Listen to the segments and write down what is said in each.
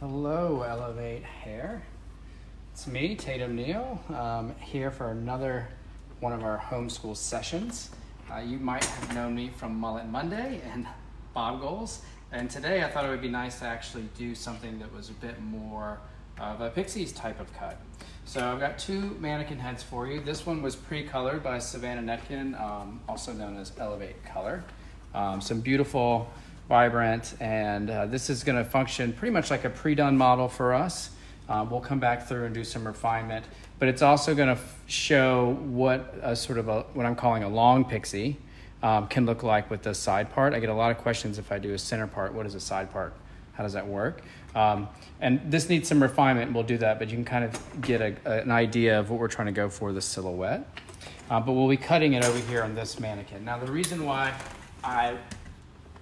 Hello, Elevate Hair. It's me, Tatum Neal, here for another one of our homeschool sessions. You might have known me from Mullet Monday and Bob Goals, and today I thought it would be nice to actually do something that was a bit more of a Pixies type of cut. So I've got two mannequin heads for you. This one was pre-colored by Savannah Netkin, also known as Elevate Color. Some beautiful, vibrant, and this is gonna function pretty much like a pre-done model for us. We'll come back through and do some refinement, but it's also gonna show what a sort of what I'm calling a long pixie can look like with the side part. I get a lot of questions if I do a center part. What is a side part? How does that work? And this needs some refinement, and we'll do that, but you can kind of get an idea of what we're trying to go for, the silhouette. But we'll be cutting it over here on this mannequin. Now, the reason why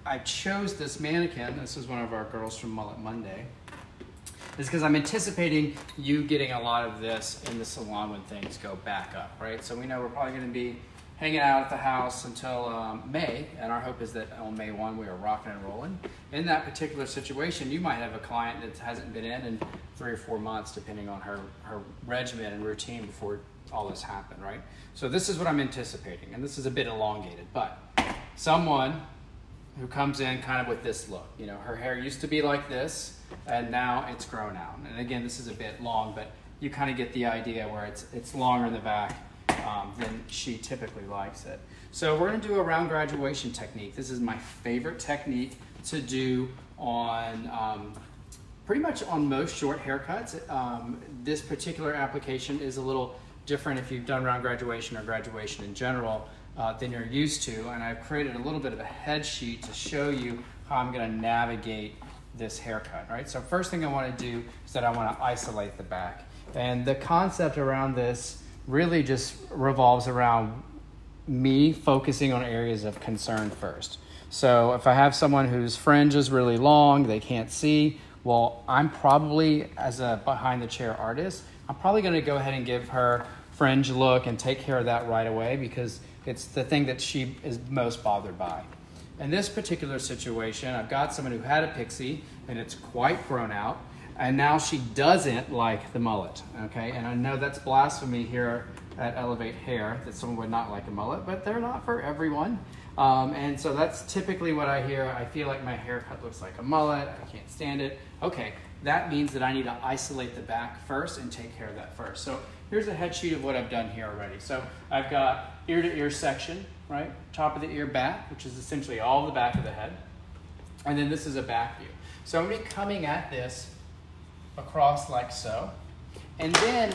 I chose this mannequin, this is one of our girls from Mullet Monday, is because I'm anticipating you getting a lot of this in the salon when things go back up, right? So we know we're probably gonna be hanging out at the house until May, and our hope is that on May 1, we are rocking and rolling. In that particular situation, you might have a client that hasn't been in 3 or 4 months, depending on her regimen and routine before all this happened, right? So this is what I'm anticipating, and this is a bit elongated, but someone who comes in kind of with this look. You know, her hair used to be like this, and now it's grown out. And again, this is a bit long, but you kind of get the idea where it's longer in the back than she typically likes it. So we're gonna do a round graduation technique. This is my favorite technique to do on pretty much on most short haircuts. This particular application is a little different if you've done round graduation or graduation in general than you're used to, and I've created a little bit of a head sheet to show you how I'm gonna navigate this haircut, right? So first thing I wanna do is that I wanna isolate the back. And the concept around this really just revolves around me focusing on areas of concern first. So if I have someone whose fringe is really long, they can't see, well, I'm probably, as a behind the chair artist, I'm probably gonna go ahead and give her fringe look and take care of that right away because it's the thing that she is most bothered by. In this particular situation, I've got someone who had a pixie and it's quite grown out, and now she doesn't like the mullet, okay? And I know that's blasphemy here at Elevate Hair, that someone would not like a mullet, but they're not for everyone. And so that's typically what I hear. I feel like my haircut looks like a mullet, I can't stand it. Okay, that means that I need to isolate the back first and take care of that first. So here's a head sheet of what I've done here already. So I've got ear to ear section, right? Top of the ear back, which is essentially all the back of the head. And then this is a back view. So I'm gonna be coming at this across like so. And then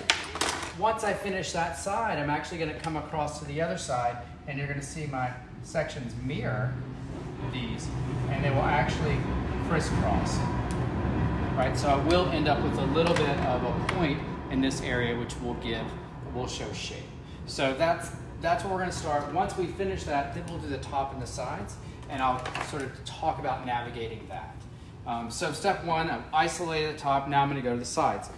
once I finish that side, I'm actually gonna come across to the other side, and you're gonna see my sections mirror these, and they will actually crisscross, right? So I will end up with a little bit of a point in this area, which will show shape. So that's where we're gonna start. Once we finish that, then we'll do the top and the sides, and I'll sort of talk about navigating that. So step one, I've isolated the top, now I'm gonna go to the sides.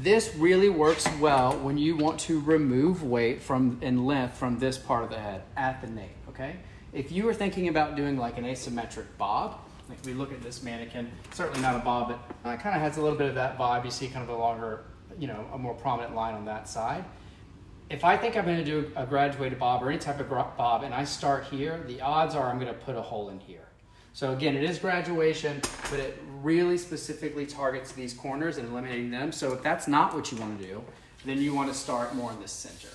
This really works well when you want to remove weight and length from this part of the head at the nape, okay? If you were thinking about doing like an asymmetric bob, like we look at this mannequin, certainly not a bob, but it kind of has a little bit of that bob. You see kind of a longer, you know, a more prominent line on that side. If I think I'm gonna do a graduated bob or any type of bob and I start here, the odds are I'm gonna put a hole in here. So again, it is graduation, but it really specifically targets these corners and eliminating them. So if that's not what you wanna do, then you wanna start more in the center.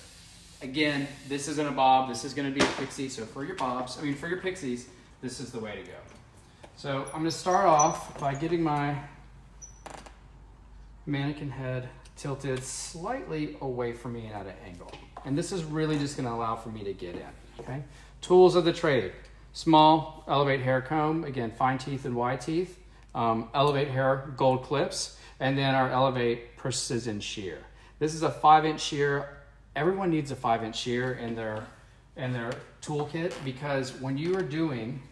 Again, this isn't a bob, this is gonna be a pixie. So for your pixies, this is the way to go. So I'm gonna start off by getting my mannequin head tilted slightly away from me and at an angle. And this is really just gonna allow for me to get in, okay? Tools of the trade. Small Elevate Hair comb, again, fine teeth and wide teeth. Elevate Hair gold clips, and then our Elevate Precision Shear. This is a 5-inch shear. Everyone needs a 5-inch shear in their toolkit, because when you are doing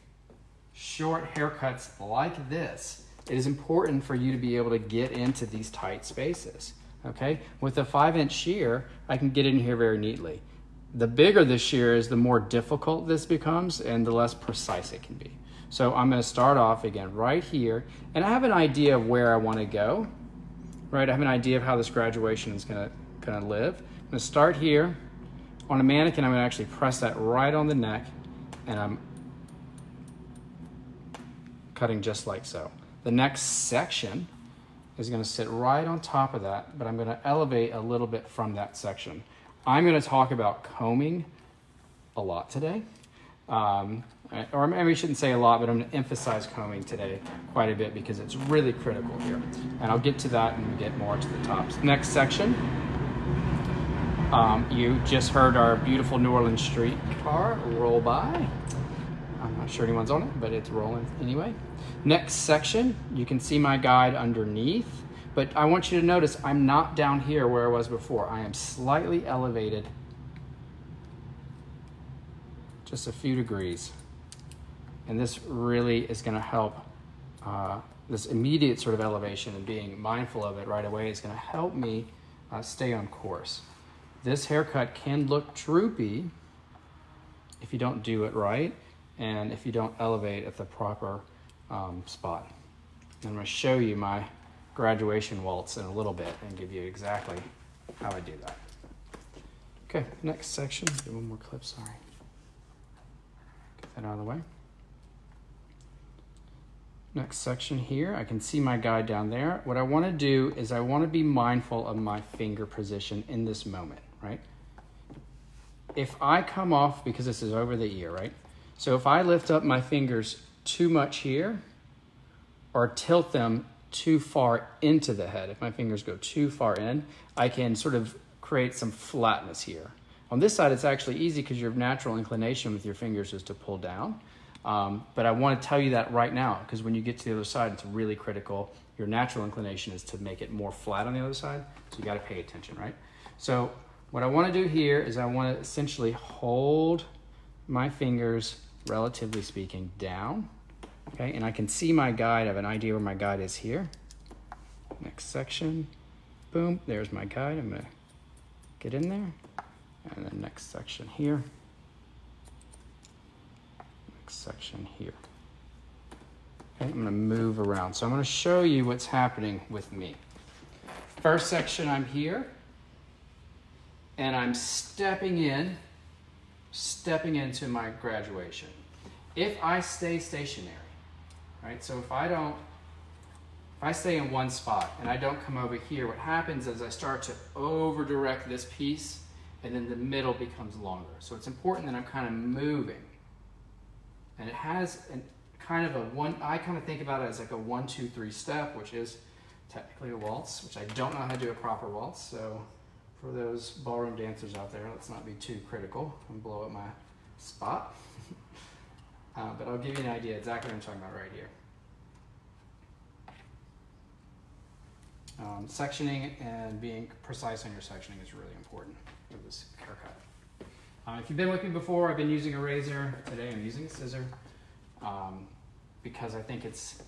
short haircuts like this, it is important for you to be able to get into these tight spaces, okay? With a 5-inch shear, I can get in here very neatly. The bigger the shear is, the more difficult this becomes and the less precise it can be. So I'm going to start off again right here, and I have an idea of where I want to go, right? I have an idea of how this graduation is going to live. I'm going to start here on a mannequin. I'm going to actually press that right on the neck, and I'm cutting just like so. The next section is going to sit right on top of that, but I'm going to elevate a little bit from that section. I'm going to talk about combing a lot today. Or maybe I shouldn't say a lot, but I'm going to emphasize combing today quite a bit because it's really critical here. And I'll get to that when we get more to the tops. Next section, you just heard our beautiful New Orleans street car roll by. I'm not sure anyone's on it, but it's rolling anyway. Next section, you can see my guide underneath, but I want you to notice I'm not down here where I was before. I am slightly elevated just a few degrees. And this really is gonna help, this immediate sort of elevation and being mindful of it right away is gonna help me stay on course. This haircut can look droopy if you don't do it right and if you don't elevate at the proper spot. And I'm gonna show you my graduation waltz in a little bit and give you exactly how I do that. Okay, next section, do one more clip, sorry. Get that out of the way. Next section here, I can see my guide down there. What I want to do is I want to be mindful of my finger position in this moment, right? If I come off, because this is over the ear, right? So if I lift up my fingers too much here or tilt them too far into the head, if my fingers go too far in, I can sort of create some flatness here. On this side, it's actually easy because your natural inclination with your fingers is to pull down. But I want to tell you that right now, because when you get to the other side, it's really critical. Your natural inclination is to make it more flat on the other side, so you got to pay attention, right? So what I want to do here is I want to essentially hold my fingers, relatively speaking, down, okay? And I can see my guide. I have an idea where my guide is here. Next section, boom, there's my guide. I'm gonna get in there, and then next section here. Section here. Okay, I'm going to move around. So I'm going to show you what's happening with me. First section, I'm here and I'm stepping into my graduation. If I stay stationary, right? So if I stay in one spot and I don't come over here, what happens is I start to over direct this piece and then the middle becomes longer. So it's important that I'm kind of moving. And it has I kind of think about it as like a 1-2-3 step, which is technically a waltz, which I don't know how to do a proper waltz. So for those ballroom dancers out there, let's not be too critical and blow up my spot. But I'll give you an idea exactly what I'm talking about right here. Sectioning and being precise on your sectioning is really important for this haircut. If you've been with me before, I've been using a razor. Today I'm using a scissor because I think it's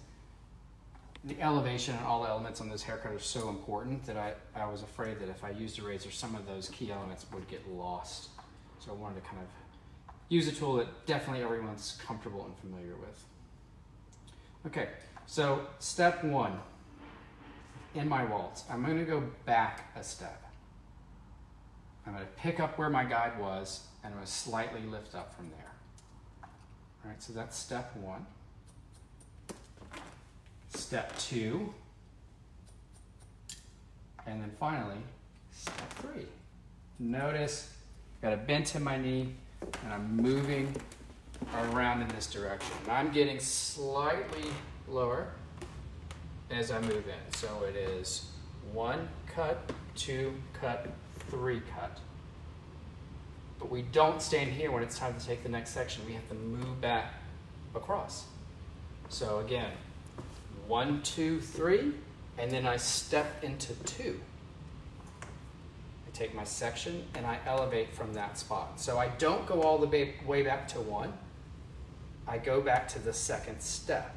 the elevation and all the elements on this haircut are so important that I was afraid that if I used a razor, some of those key elements would get lost. So I wanted to kind of use a tool that definitely everyone's comfortable and familiar with. Okay, so step one in my waltz, I'm going to go back a step. I'm going to pick up where my guide was, and I'm going to slightly lift up from there. All right, so that's step one. Step two. And then finally, step three. Notice, I've got a bent in my knee, and I'm moving around in this direction. And I'm getting slightly lower as I move in. So it is one cut, two cut, three cut. But we don't stand here when it's time to take the next section. We have to move back across. So again, 1, 2, 3, and then I step into two. I take my section and I elevate from that spot. So I don't go all the way back to one. I go back to the second step.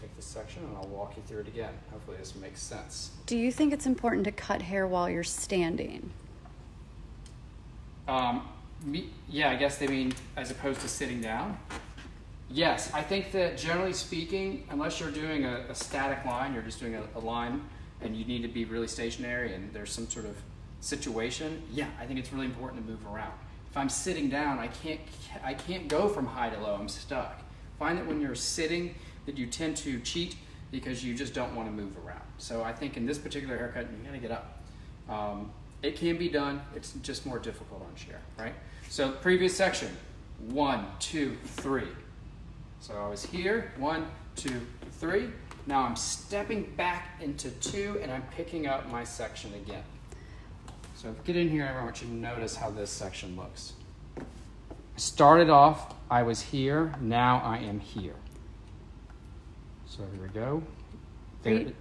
Take this section and I'll walk you through it again. Hopefully this makes sense. Do you think it's important to cut hair while you're standing? Yeah, I guess they mean as opposed to sitting down. Yes, I think that generally speaking, unless you're doing a static line, you're just doing a line and you need to be really stationary and there's some sort of situation, yeah, I think it's really important to move around. If I'm sitting down, I can't go from high to low, I'm stuck. Find that when you're sitting that you tend to cheat because you just don't want to move around. So I think in this particular haircut, you gotta get up. It can be done, it's just more difficult on Shear, right? So previous section, 1, 2, 3. So I was here, 1, 2, 3. Now I'm stepping back into 2 and I'm picking up my section again. So get in here, I want you to notice how this section looks. Started off, I was here, now I am here. So here we go.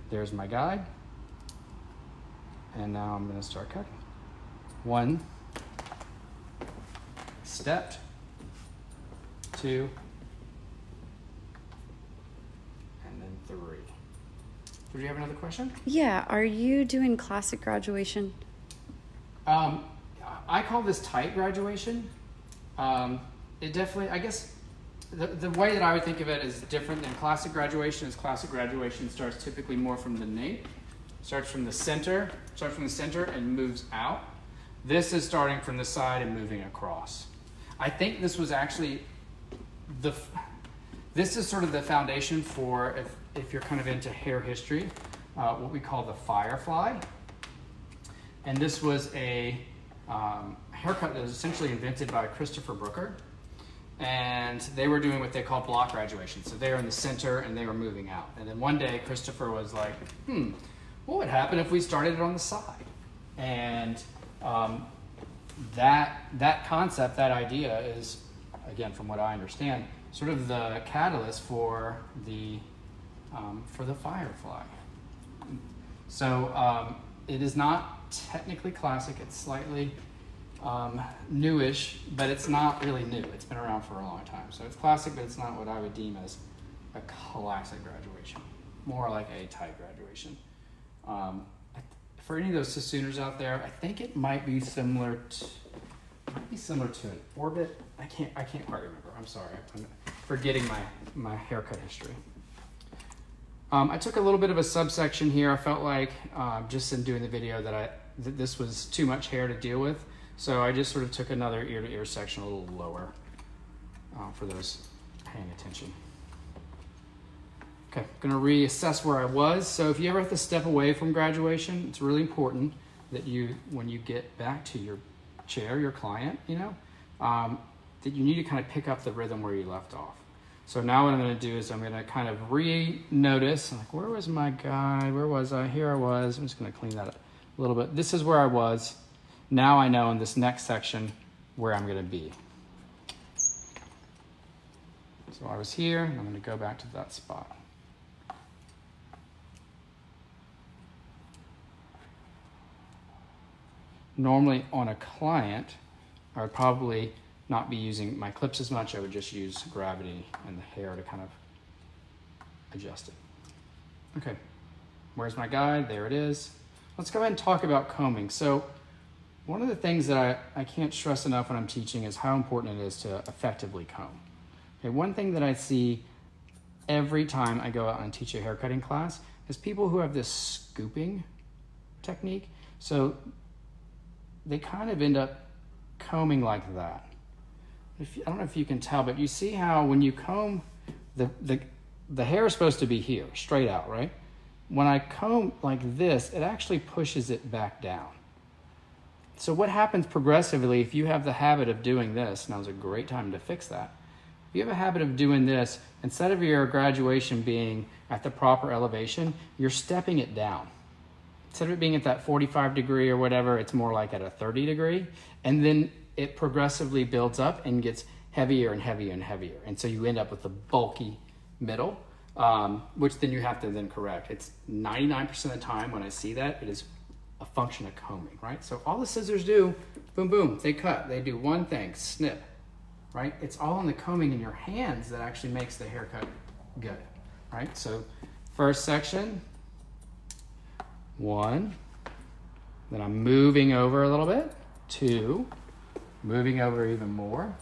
There's my guide. And now I'm gonna start cutting. 1, stepped, 2, and then 3. Did you have another question? Yeah, are you doing classic graduation? I call this tight graduation. It definitely, I guess, the way that I would think of it is different than classic graduation. Is classic graduation starts typically more from the nape, starts from the center and moves out. This is starting from the side and moving across. I think this was actually this is sort of the foundation for, if you're kind of into hair history, what we call the Firefly. And this was a haircut that was essentially invented by Christopher Brooker. And they were doing what they call block graduation. So they were in the center and they were moving out. And then one day Christopher was like, what would happen if we started it on the side? And that concept, that idea is, again, from what I understand, sort of the catalyst for the Firefly. So, it is not technically classic, it's slightly newish, but it's not really new. It's been around for a long time. So it's classic, but it's not what I would deem as a classic graduation. More like a tight graduation. For any of those Sassooners out there, I think it might be similar to, an orbit. I can't quite remember. I'm sorry, I'm forgetting my haircut history. I took a little bit of a subsection here. I felt like, just in doing the video, that this was too much hair to deal with. So I just sort of took another ear-to-ear section a little lower for those paying attention. Okay, I'm gonna reassess where I was. So if you ever have to step away from graduation, it's really important that you, when you get back to your chair, your client, that you need to kind of pick up the rhythm where you left off. So now what I'm gonna do is I'm gonna kind of re-notice, like, where was my guide? Where was I? Here I was. I'm just gonna clean that up a little bit. This is where I was. Now I know in this next section where I'm gonna be. So I was here, and I'm gonna go back to that spot. Normally on a client, I would probably not be using my clips as much. I would just use gravity and the hair to kind of adjust it. Okay, where's my guide? There it is. Let's go ahead and talk about combing. So one of the things that I can't stress enough when I'm teaching is how important it is to effectively comb. Okay, one thing that I see every time I go out and teach a haircutting class is people who have this scooping technique. So they kind of end up combing like that. I don't know if you can tell, but you see how when you comb, the hair is supposed to be here, straight out, right? When I comb like this, it actually pushes it back down. So what happens progressively, if you have the habit of doing this, now's a great time to fix that. If you have a habit of doing this, instead of your graduation being at the proper elevation, you're stepping it down. Instead of it being at that 45 degree or whatever, it's more like at a 30 degree. And then it progressively builds up and gets heavier and heavier and heavier. And so you end up with a bulky middle, which then you have to then correct. It's 99% of the time when I see that, it is a function of combing, right? So all the scissors do, boom, boom, they cut. They do one thing, snip, right? It's all in the combing in your hands that actually makes the haircut good, right? So first section, 1, then I'm moving over a little bit, 2, moving over even more,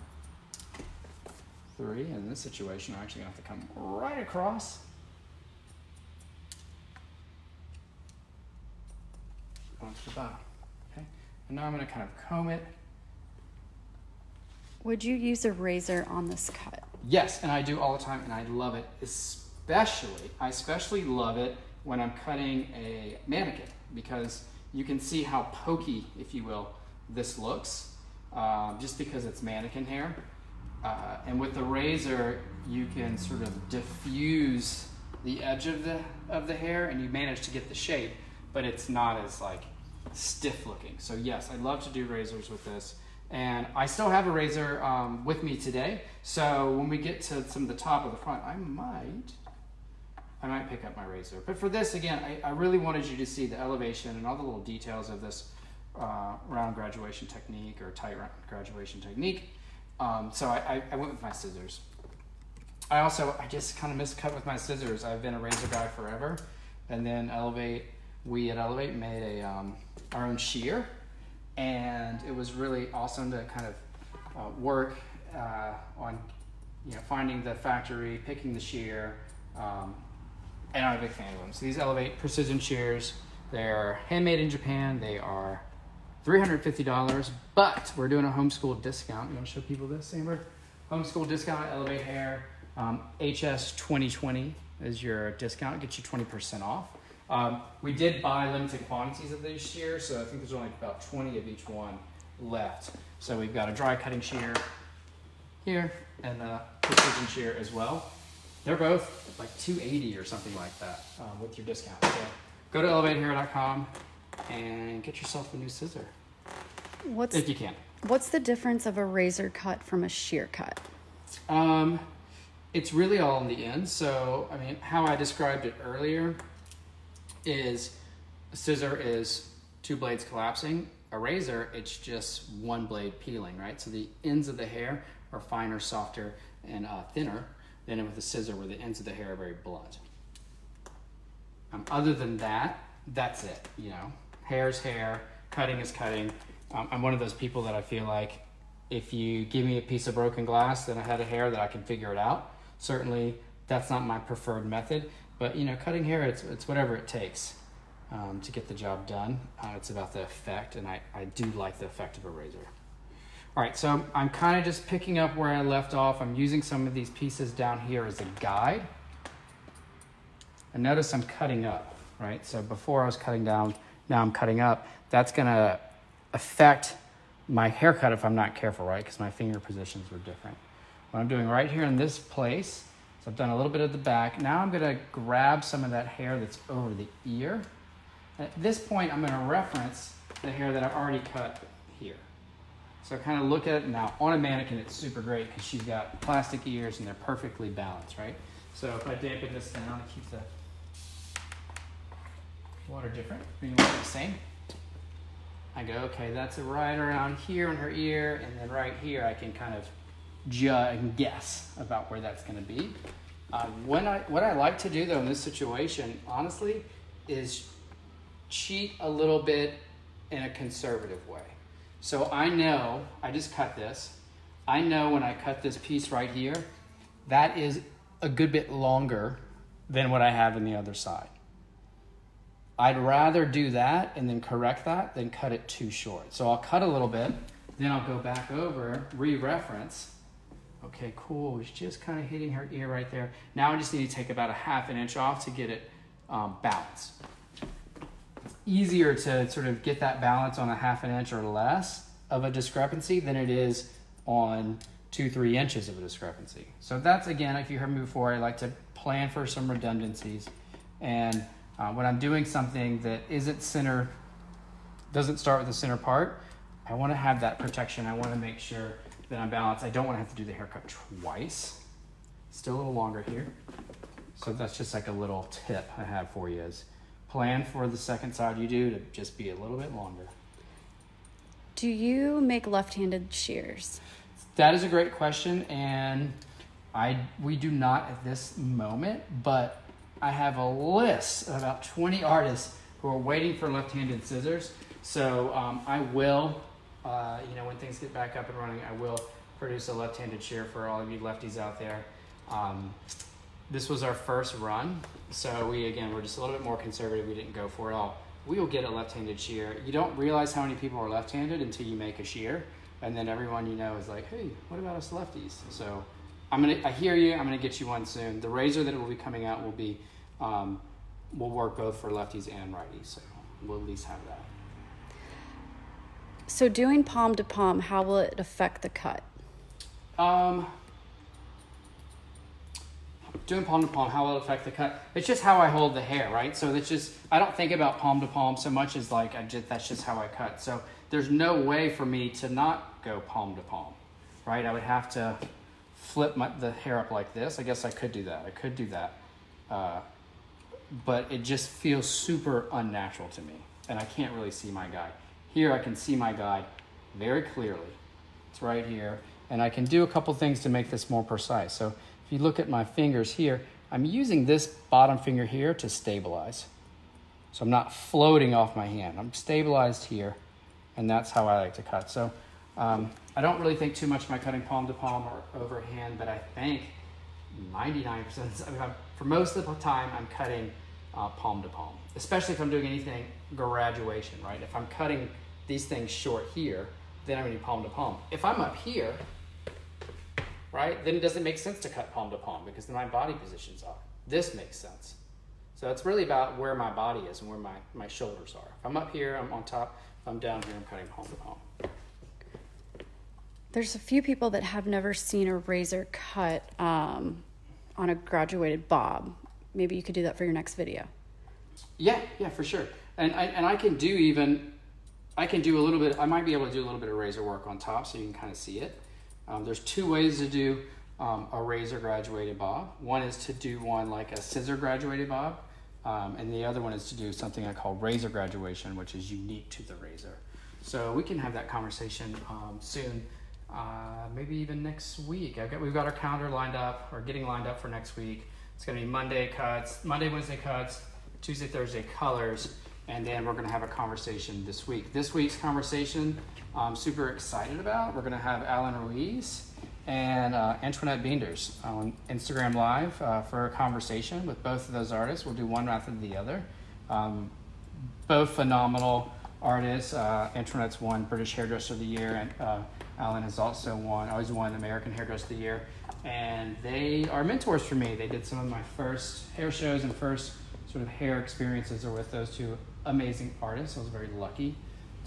three. And in this situation, I'm actually gonna have to come right across. Onto the bottom, okay? And now I'm gonna kind of comb it. Would you use a razor on this cut? Yes, and I do all the time, and I love it. I especially love it when I'm cutting a mannequin, because you can see how pokey, if you will, this looks, just because it's mannequin hair. And with the razor, you can sort of diffuse the edge of the hair, and you manage to get the shape, but it's not as like stiff looking. So yes, I love to do razors with this. And I still have a razor with me today, so when we get to some of the top of the front, I might pick up my razor. But for this, again, I really wanted you to see the elevation and all the little details of this round graduation technique, or tight round graduation technique. So I went with my scissors. I just kind of miscut with my scissors. I've been a razor guy forever. And then Elevate, we at Elevate made a our own shear. And it was really awesome to kind of work on, you know, finding the factory, picking the shear, and I'm a big fan of them. So these Elevate Precision Shears, they're handmade in Japan. They are $350, but we're doing a homeschool discount. You want to show people this, Amber? Homeschool discount at Elevate Hair. HS 2020 is your discount. It gets you 20% off. We did buy limited quantities of these shears, so I think there's only about 20 of each one left. So we've got a dry cutting shear here and a precision shear as well. They're both like $280 or something like that with your discount. So go to ElevateHair.com and get yourself a new scissor if you can. What's the difference of a razor cut from a shear cut? It's really all in the end. So, I mean, how I described it earlier is a scissor is two blades collapsing. A razor, it's just one blade peeling, right? So the ends of the hair are finer, softer, and thinner than with a scissor, where the ends of the hair are very blunt. Other than that, that's it, you know? Hair is hair, cutting is cutting. I'm one of those people that I feel like if you give me a piece of broken glass that I had a hair that I can figure it out. Certainly, that's not my preferred method. But, you know, cutting hair, it's whatever it takes to get the job done. It's about the effect, and I do like the effect of a razor. All right, so I'm kind of just picking up where I left off. I'm using some of these pieces down here as a guide. And notice I'm cutting up, right? So before I was cutting down, now I'm cutting up. That's gonna affect my haircut if I'm not careful, right? Because my finger positions were different. What I'm doing right here in this place, so I've done a little bit of the back. Now I'm gonna grab some of that hair that's over the ear. At this point, I'm gonna reference the hair that I've already cut here. So kind of look at it now. On a mannequin, it's super great because she's got plastic ears and they're perfectly balanced, right? So if I dampen this down to keep the water different, being the same, I go, okay, that's right around here in her ear, and then right here, I can kind of guess about where that's going to be. What I like to do though in this situation, honestly, is cheat a little bit in a conservative way. So I know, I just cut this. I know when I cut this piece right here, that is a good bit longer than what I have on the other side. I'd rather do that and then correct that than cut it too short. So I'll cut a little bit, then I'll go back over, re-reference. Okay, cool, it's just kind of hitting her ear right there. Now I just need to take about a half an inch off to get it balanced. It's easier to sort of get that balance on a half an inch or less of a discrepancy than it is on 2-3 inches of a discrepancy. So that's, again, if you heard me before, I like to plan for some redundancies. And when I'm doing something that isn't center, doesn't start with the center part, I wanna have that protection. I wanna make sure that I'm balanced. I don't want to have to do the haircut twice. Still a little longer here. So that's just like a little tip I have for you is plan for the second side you do to just be a little bit longer. Do you make left-handed shears? That is a great question, and we do not at this moment, but I have a list of about 20 artists who are waiting for left-handed scissors. So I will, you know, when things get back up and running, I will produce a left-handed shear for all of you lefties out there. This was our first run, so we, again, we're just a little bit more conservative. We didn't go for it all. We will get a left-handed shear. You don't realize how many people are left-handed until you make a shear, and then everyone you know is like, hey, what about us lefties? So I hear you, I'm gonna get you one soon. The razor that will be coming out will be, will work both for lefties and righties, so we'll at least have that. So doing palm to palm, how will it affect the cut? Doing palm to palm, how will it affect the cut? It's just how I hold the hair, right? So that's just, I don't think about palm to palm so much as like, that's just how I cut. So there's no way for me to not go palm to palm, right? I would have to flip the hair up like this. I guess I could do that. I could do that. But it just feels super unnatural to me, and I can't really see my guy. Here I can see my guide very clearly. It's right here. And I can do a couple things to make this more precise. So if you look at my fingers here, I'm using this bottom finger here to stabilize. So I'm not floating off my hand. I'm stabilized here, and that's how I like to cut. So I don't really think too much of my cutting palm to palm or overhand, but I think 99%, for most of the time, I'm cutting palm to palm, especially if I'm doing anything graduation, right? If I'm cutting these things short here, then I'm gonna do palm to palm. If I'm up here, right, then it doesn't make sense to cut palm to palm because then my body positions are. This makes sense. So it's really about where my body is and where my shoulders are. If I'm up here, I'm on top. If I'm down here, I'm cutting palm to palm. There's a few people that have never seen a razor cut on a graduated bob. Maybe you could do that for your next video. Yeah, for sure. And I can do a little bit, I might be able to do a little bit of razor work on top so you can kind of see it. There's two ways to do a razor graduated bob. One is to do one like a scissor graduated bob. And the other one is to do something I call razor graduation, which is unique to the razor. So we can have that conversation soon, maybe even next week. We've got our calendar lined up, or getting lined up for next week. It's gonna be Monday, Wednesday cuts, Tuesday, Thursday colors, and then we're gonna have a conversation this week. This week's conversation I'm super excited about. We're gonna have Alan Ruiz and Antoinette Beenders on Instagram Live for a conversation with both of those artists. We'll do one rather than the other. Both phenomenal artists. Antoinette's won British Hairdresser of the Year, and Alan has also always won American Hairdresser of the Year. And they are mentors for me. They did some of my first hair shows and first sort of hair experiences are with those two amazing artists. I was very lucky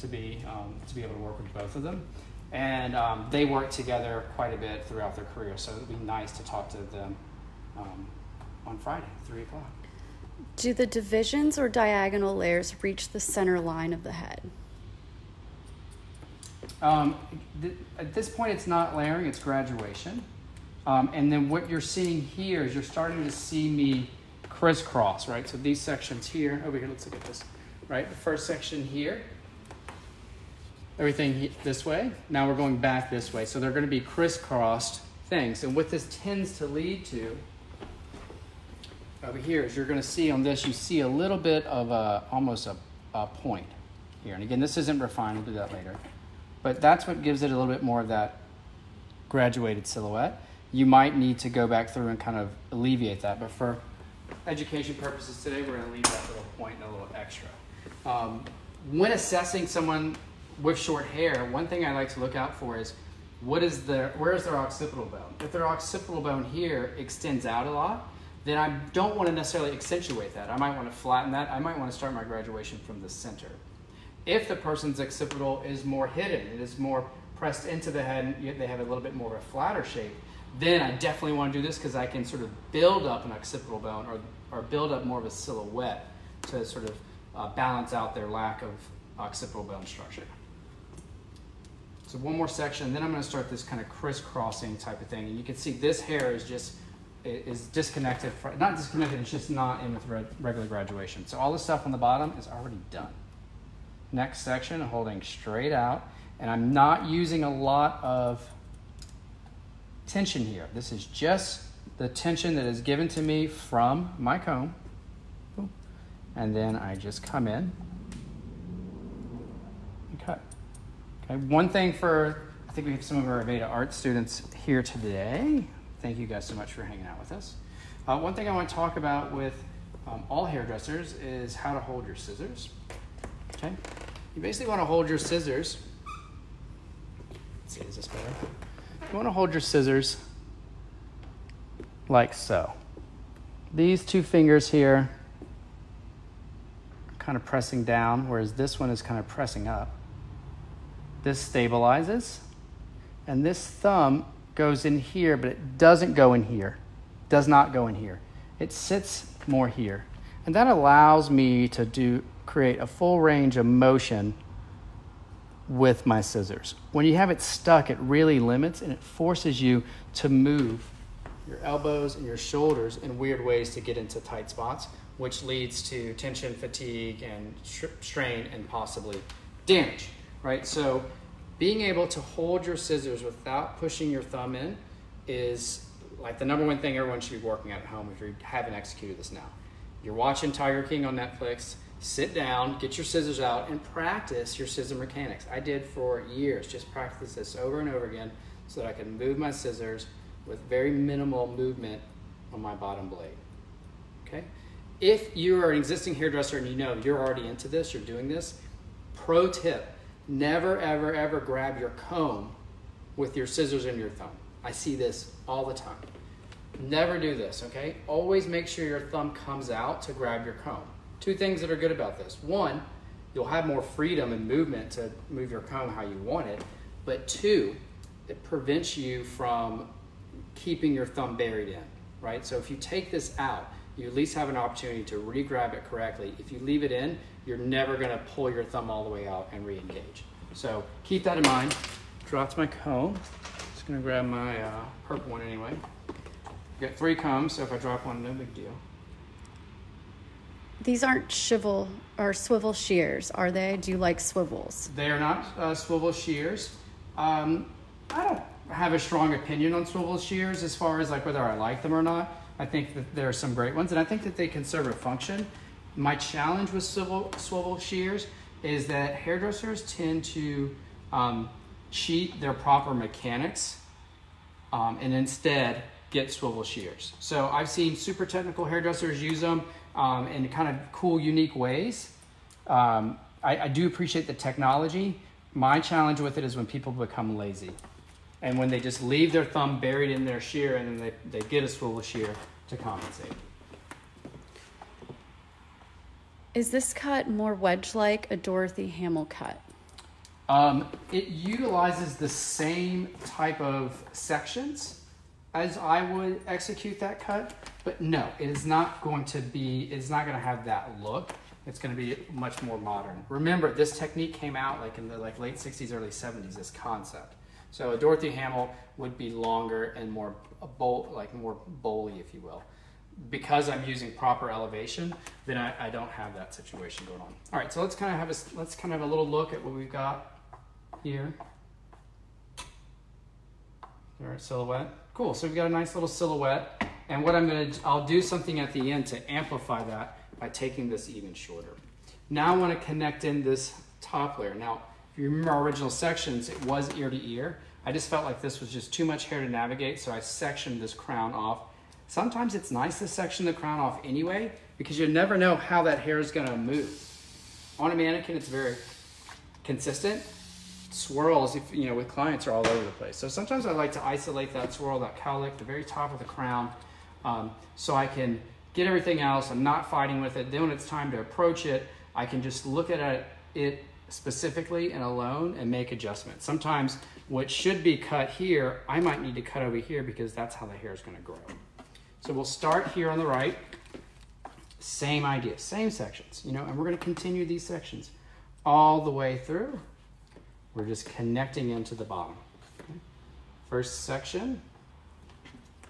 to be able to work with both of them. And they work together quite a bit throughout their career. So it'd be nice to talk to them on Friday, 3 o'clock. Do the divisions or diagonal layers reach the center line of the head? At this point, it's not layering, it's graduation. And then what you're seeing here is you're starting to see me crisscross, right? So these sections here, over here, let's look at this, right? The first section here, everything this way. Now we're going back this way. So they're going to be crisscrossed things. And what this tends to lead to over here is you're going to see on this, you see a little bit of almost a point here. And again, this isn't refined. We'll do that later. But that's what gives it a little bit more of that graduated silhouette. You might need to go back through and kind of alleviate that. But for education purposes today, we're going to leave that little point and a little extra. When assessing someone with short hair, one thing I like to look out for is where is their occipital bone? If their occipital bone here extends out a lot, then I don't want to necessarily accentuate that. I might want to flatten that. I might want to start my graduation from the center. If the person's occipital is more hidden, it is more pressed into the head, and yet they have a little bit more of a flatter shape, then I definitely want to do this because I can sort of build up an occipital bone or build up more of a silhouette to sort of balance out their lack of occipital bone structure. So one more section, then I'm going to start this kind of crisscrossing type of thing. And you can see this hair is disconnected, not disconnected, it's just not in with regular graduation. So all the stuff on the bottom is already done. Next section, holding straight out. And I'm not using a lot of tension here. This is just the tension that is given to me from my comb. And then I just come in and cut. Okay, one thing for I think we have some of our Aveda art students here today. Thank you guys so much for hanging out with us. One thing I want to talk about with all hairdressers is how to hold your scissors. Okay, you basically want to hold your scissors. Let's see, is this better? You want to hold your scissors like so. These two fingers here are kind of pressing down, whereas this one is kind of pressing up. This stabilizes, and this thumb goes in here, but it doesn't go in here. Does not go in here. It sits more here, and that allows me to create a full range of motion with my scissors. When you have it stuck, it really limits, and it forces you to move your elbows and your shoulders in weird ways to get into tight spots, which leads to tension, fatigue, and strain, and possibly damage, right? So being able to hold your scissors without pushing your thumb in is like the number one thing everyone should be working at home if you haven't executed this now. You're watching Tiger King on Netflix, sit down, get your scissors out, and practice your scissor mechanics. I did for years, just practice this over and over again so that I could move my scissors with very minimal movement on my bottom blade, okay? If you are an existing hairdresser and you know you're already into this, you're doing this, pro tip, never, ever, ever grab your comb with your scissors and your thumb. I see this all the time. Never do this, okay? Always make sure your thumb comes out to grab your comb. Two things that are good about this. One, you'll have more freedom and movement to move your comb how you want it, but two, it prevents you from keeping your thumb buried in, right? So if you take this out, you at least have an opportunity to re-grab it correctly. If you leave it in, you're never gonna pull your thumb all the way out and re-engage. So keep that in mind. Dropped my comb. Just gonna grab my purple one anyway. I've got three combs, so if I drop one, no big deal. These aren't swivel shears, are they? Do you like swivels? They are not swivel shears. I don't have a strong opinion on swivel shears as far as like whether I like them or not. I think that there are some great ones, and I think that they can serve a function. My challenge with swivel shears is that hairdressers tend to cheat their proper mechanics and instead get swivel shears. So I've seen super technical hairdressers use them in kind of cool, unique ways. I do appreciate the technology. My challenge with it is when people become lazy. And when they just leave their thumb buried in their shear and then they get a swivel shear to compensate. Is this cut more wedge-like, a Dorothy Hamill cut? It utilizes the same type of sections as I would execute that cut, but no, it is not going to be, it's not gonna have that look. It's gonna be much more modern. Remember, this technique came out like in the late 60s, early 70s, this concept. So a Dorothy Hamill would be longer and more bowl, like more bowly, if you will. Because I'm using proper elevation, then I don't have that situation going on. All right, so let's kind of have a little look at what we've got here. All right, silhouette. Cool. So we've got a nice little silhouette, and what I'm gonna I'll do something at the end to amplify that by taking this even shorter. Now I want to connect in this top layer now. If you remember our original sections, it was ear to ear. I just felt like this was just too much hair to navigate, so I sectioned this crown off. Sometimes it's nice to section the crown off anyway, because you never know how that hair is gonna move. On a mannequin, it's very consistent. Swirls, if, you know, with clients are all over the place. So sometimes I like to isolate that swirl, that cowlick, the very top of the crown, so I can get everything else. I'm not fighting with it. Then when it's time to approach it, I can just look at it specifically and alone and make adjustments. Sometimes what should be cut here, I might need to cut over here because that's how the hair is going to grow. So we'll start here on the right. Same idea, same sections, you know, and we're going to continue these sections all the way through. We're just connecting into the bottom. Okay. First section,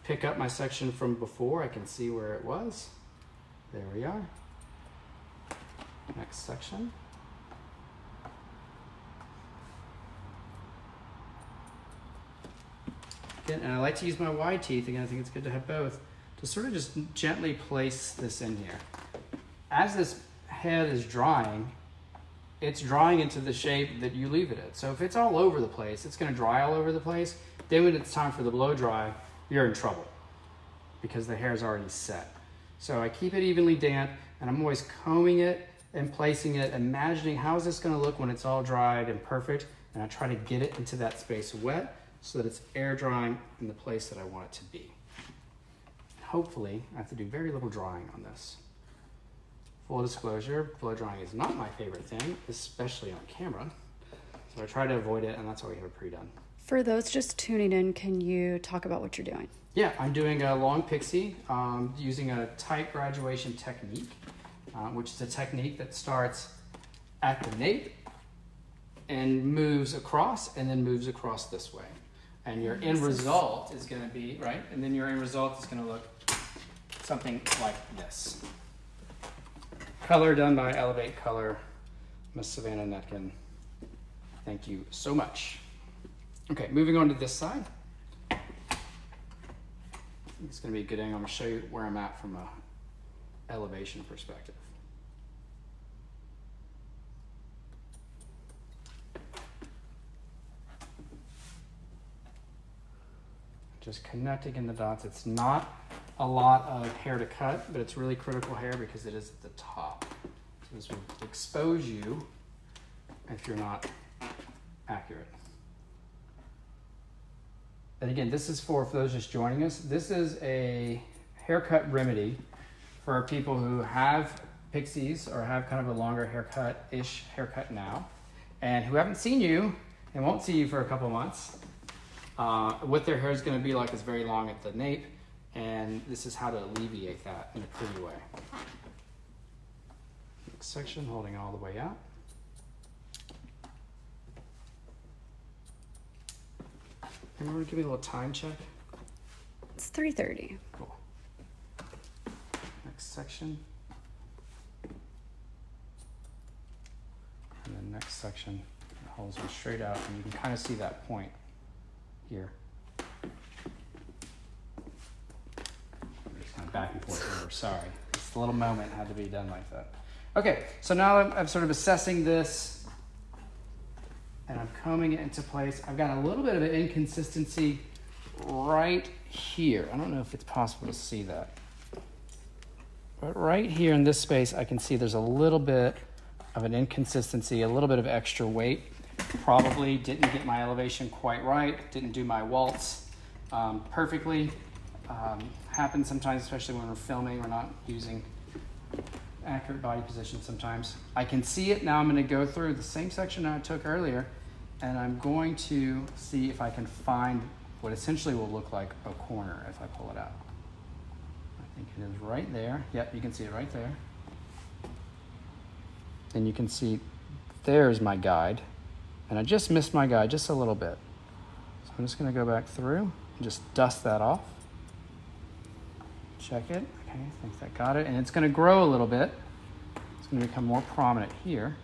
pick up my section from before. I can see where it was. There we are. Next section. And I like to use my wide teeth, again, I think it's good to have both, to sort of just gently place this in here. As this head is drying, it's drying into the shape that you leave it at. So if it's all over the place, it's gonna dry all over the place. Then when it's time for the blow dry, you're in trouble because the hair's already set. So I keep it evenly damp, and I'm always combing it and placing it, imagining how is this gonna look when it's all dried and perfect, and I try to get it into that space wet so that it's air drying in the place that I want it to be. Hopefully, I have to do very little drying on this. Full disclosure, blow drying is not my favorite thing, especially on camera. So I try to avoid it, and that's why we have it pre-done. For those just tuning in, can you talk about what you're doing? Yeah, I'm doing a long pixie using a tight graduation technique, which is a technique that starts at the nape and moves across and then moves across this way. And your end result is gonna be, right? And then your end result is gonna look something like this. Color done by Elevate Color, Miss Savannah Netkin. Thank you so much. Okay, moving on to this side. I think it's gonna be a good angle. I'm gonna show you where I'm at from an elevation perspective. Just connecting in the dots. It's not a lot of hair to cut, but it's really critical hair because it is at the top. So this will expose you if you're not accurate. And again, this is for those just joining us, this is a haircut remedy for people who have pixies or have kind of a longer haircut-ish haircut now, and who haven't seen you and won't see you for a couple months. What their hair is going to be like is very long at the nape, and this is how to alleviate that in a pretty way. Next section, holding all the way out. And we're going to give you a little time check. It's 3:30. Cool. Next section. And then next section, it holds me straight out, and you can kind of see that point here. Just kind of back and forth over, sorry. This little moment had to be done like that. Okay, so now I'm sort of assessing this, and I'm combing it into place. I've got a little bit of an inconsistency right here. I don't know if it's possible to see that. But right here in this space, I can see there's a little bit of an inconsistency, a little bit of extra weight. Probably didn't get my elevation quite right, didn't do my waltz perfectly. Happens sometimes, especially when we're filming, we're not using accurate body position sometimes. I can see it now. I'm going to go through the same section I took earlier, and I'm going to see if I can find what essentially will look like a corner if I pull it out. I think it is right there. Yep, you can see it right there. And you can see there's my guide, and I just missed my guide just a little bit. So I'm just going to go back through and just dust that off. Check it. Okay, I think that got it. And it's going to grow a little bit. It's going to become more prominent here.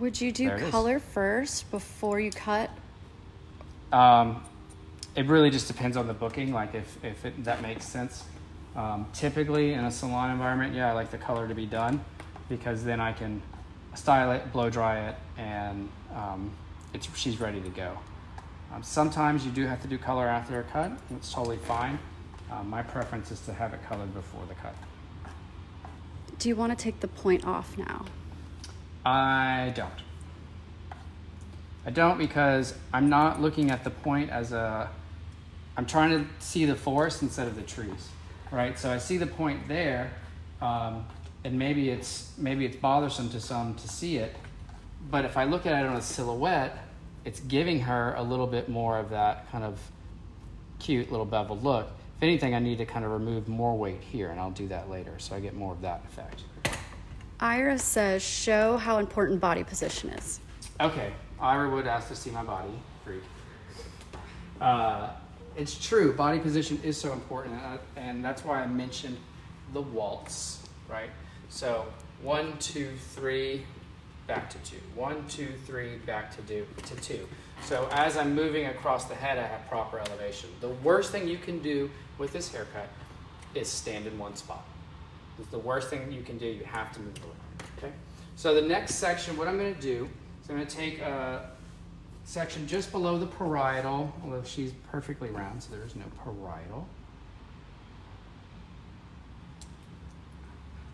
Would you do color first before you cut? It really just depends on the booking, like if that makes sense. Typically in a salon environment, yeah, I like the color to be done because then I can style it, blow dry it, and she's ready to go. Sometimes you do have to do color after a cut. It's totally fine. My preference is to have it colored before the cut. Do you want to take the point off now? I don't. I don't, because I'm not looking at the point as a... I'm trying to see the forest instead of the trees, right? So I see the point there, and maybe it's bothersome to some to see it, but if I look at it on a silhouette, it's giving her a little bit more of that kind of cute little beveled look. If anything, I need to kind of remove more weight here, and I'll do that later so I get more of that effect. Ira says, show how important body position is. Okay, Ira would ask to see my body, freak. It's true, body position is so important, and that's why I mentioned the waltz, right? So 1, 2, 3, back to 2. 1, 2, 3, back to two. So as I'm moving across the head, I have proper elevation. The worst thing you can do with this haircut is stand in one spot. It's the worst thing you can do. You have to move around, okay? So the next section, what I'm gonna do is I'm gonna take a section just below the parietal, although she's perfectly round, so there's no parietal.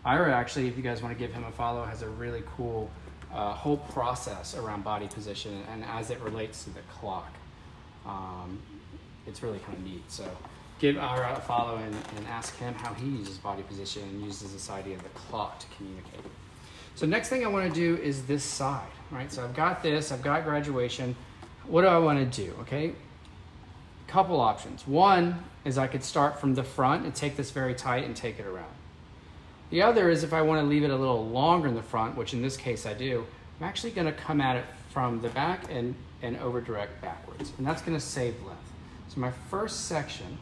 Ira actually, if you guys wanna give him a follow, has a really cool whole process around body position and as it relates to the clock. It's really kind of neat. So give Ira a follow and ask him how he uses body position and uses this idea of the clock to communicate. So next thing I wanna do is this side, right? So I've got this, I've got graduation. What do I wanna do, okay? Couple options. One is I could start from the front and take this very tight and take it around. The other is if I wanna leave it a little longer in the front, which in this case I do, I'm actually gonna come at it from the back and over direct backwards. And that's gonna save length. So my first section,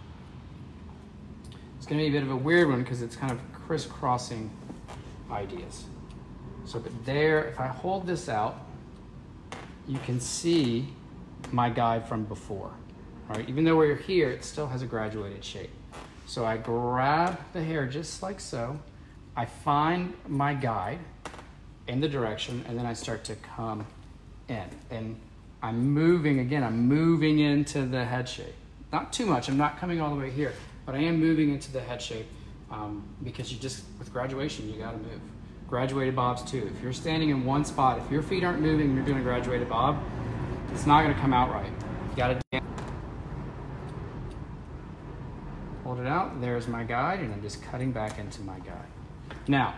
it's gonna be a bit of a weird one because it's kind of crisscrossing ideas. So but there, if I hold this out, you can see my guide from before, all right? Even though we're here, it still has a graduated shape. So I grab the hair just like so. I find my guide in the direction and then I start to come in. And I'm moving, again, I'm moving into the head shape. Not too much, I'm not coming all the way here, but I am moving into the head shape because you just, with graduation, you gotta move. Graduated bobs too. If you're standing in one spot, if your feet aren't moving and you're doing a graduated bob, it's not gonna come out right. You gotta dance. Hold it out, there's my guide, and I'm just cutting back into my guide. Now,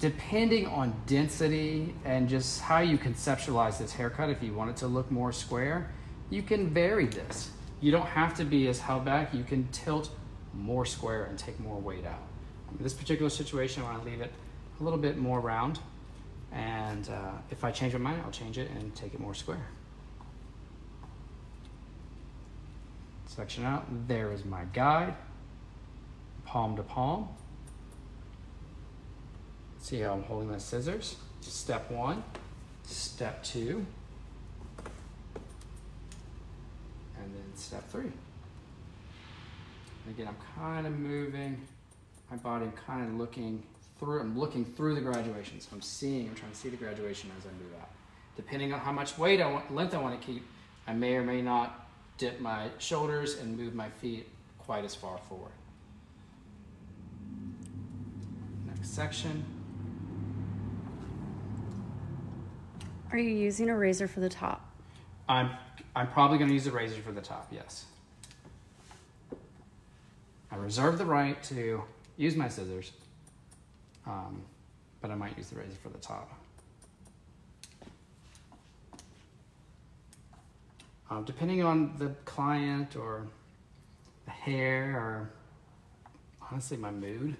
depending on density and just how you conceptualize this haircut, if you want it to look more square, you can vary this. You don't have to be as held back, you can tilt more square and take more weight out. In this particular situation, I wanna leave it a little bit more round, and if I change my mind, I'll change it and take it more square. Section out, there is my guide, palm to palm. See how I'm holding my scissors? Step one, step two, and then step three. Again, I'm kind of moving my body, I'm kind of looking through, I'm looking through the graduation, so I'm trying to see the graduation as I move out. Depending on how much weight I want, length I want to keep, I may or may not dip my shoulders and move my feet quite as far forward. Next section. Are you using a razor for the top? I'm probably going to use a razor for the top, yes. I reserve the right to use my scissors. But I might use the razor for the top. Depending on the client or the hair or honestly my mood,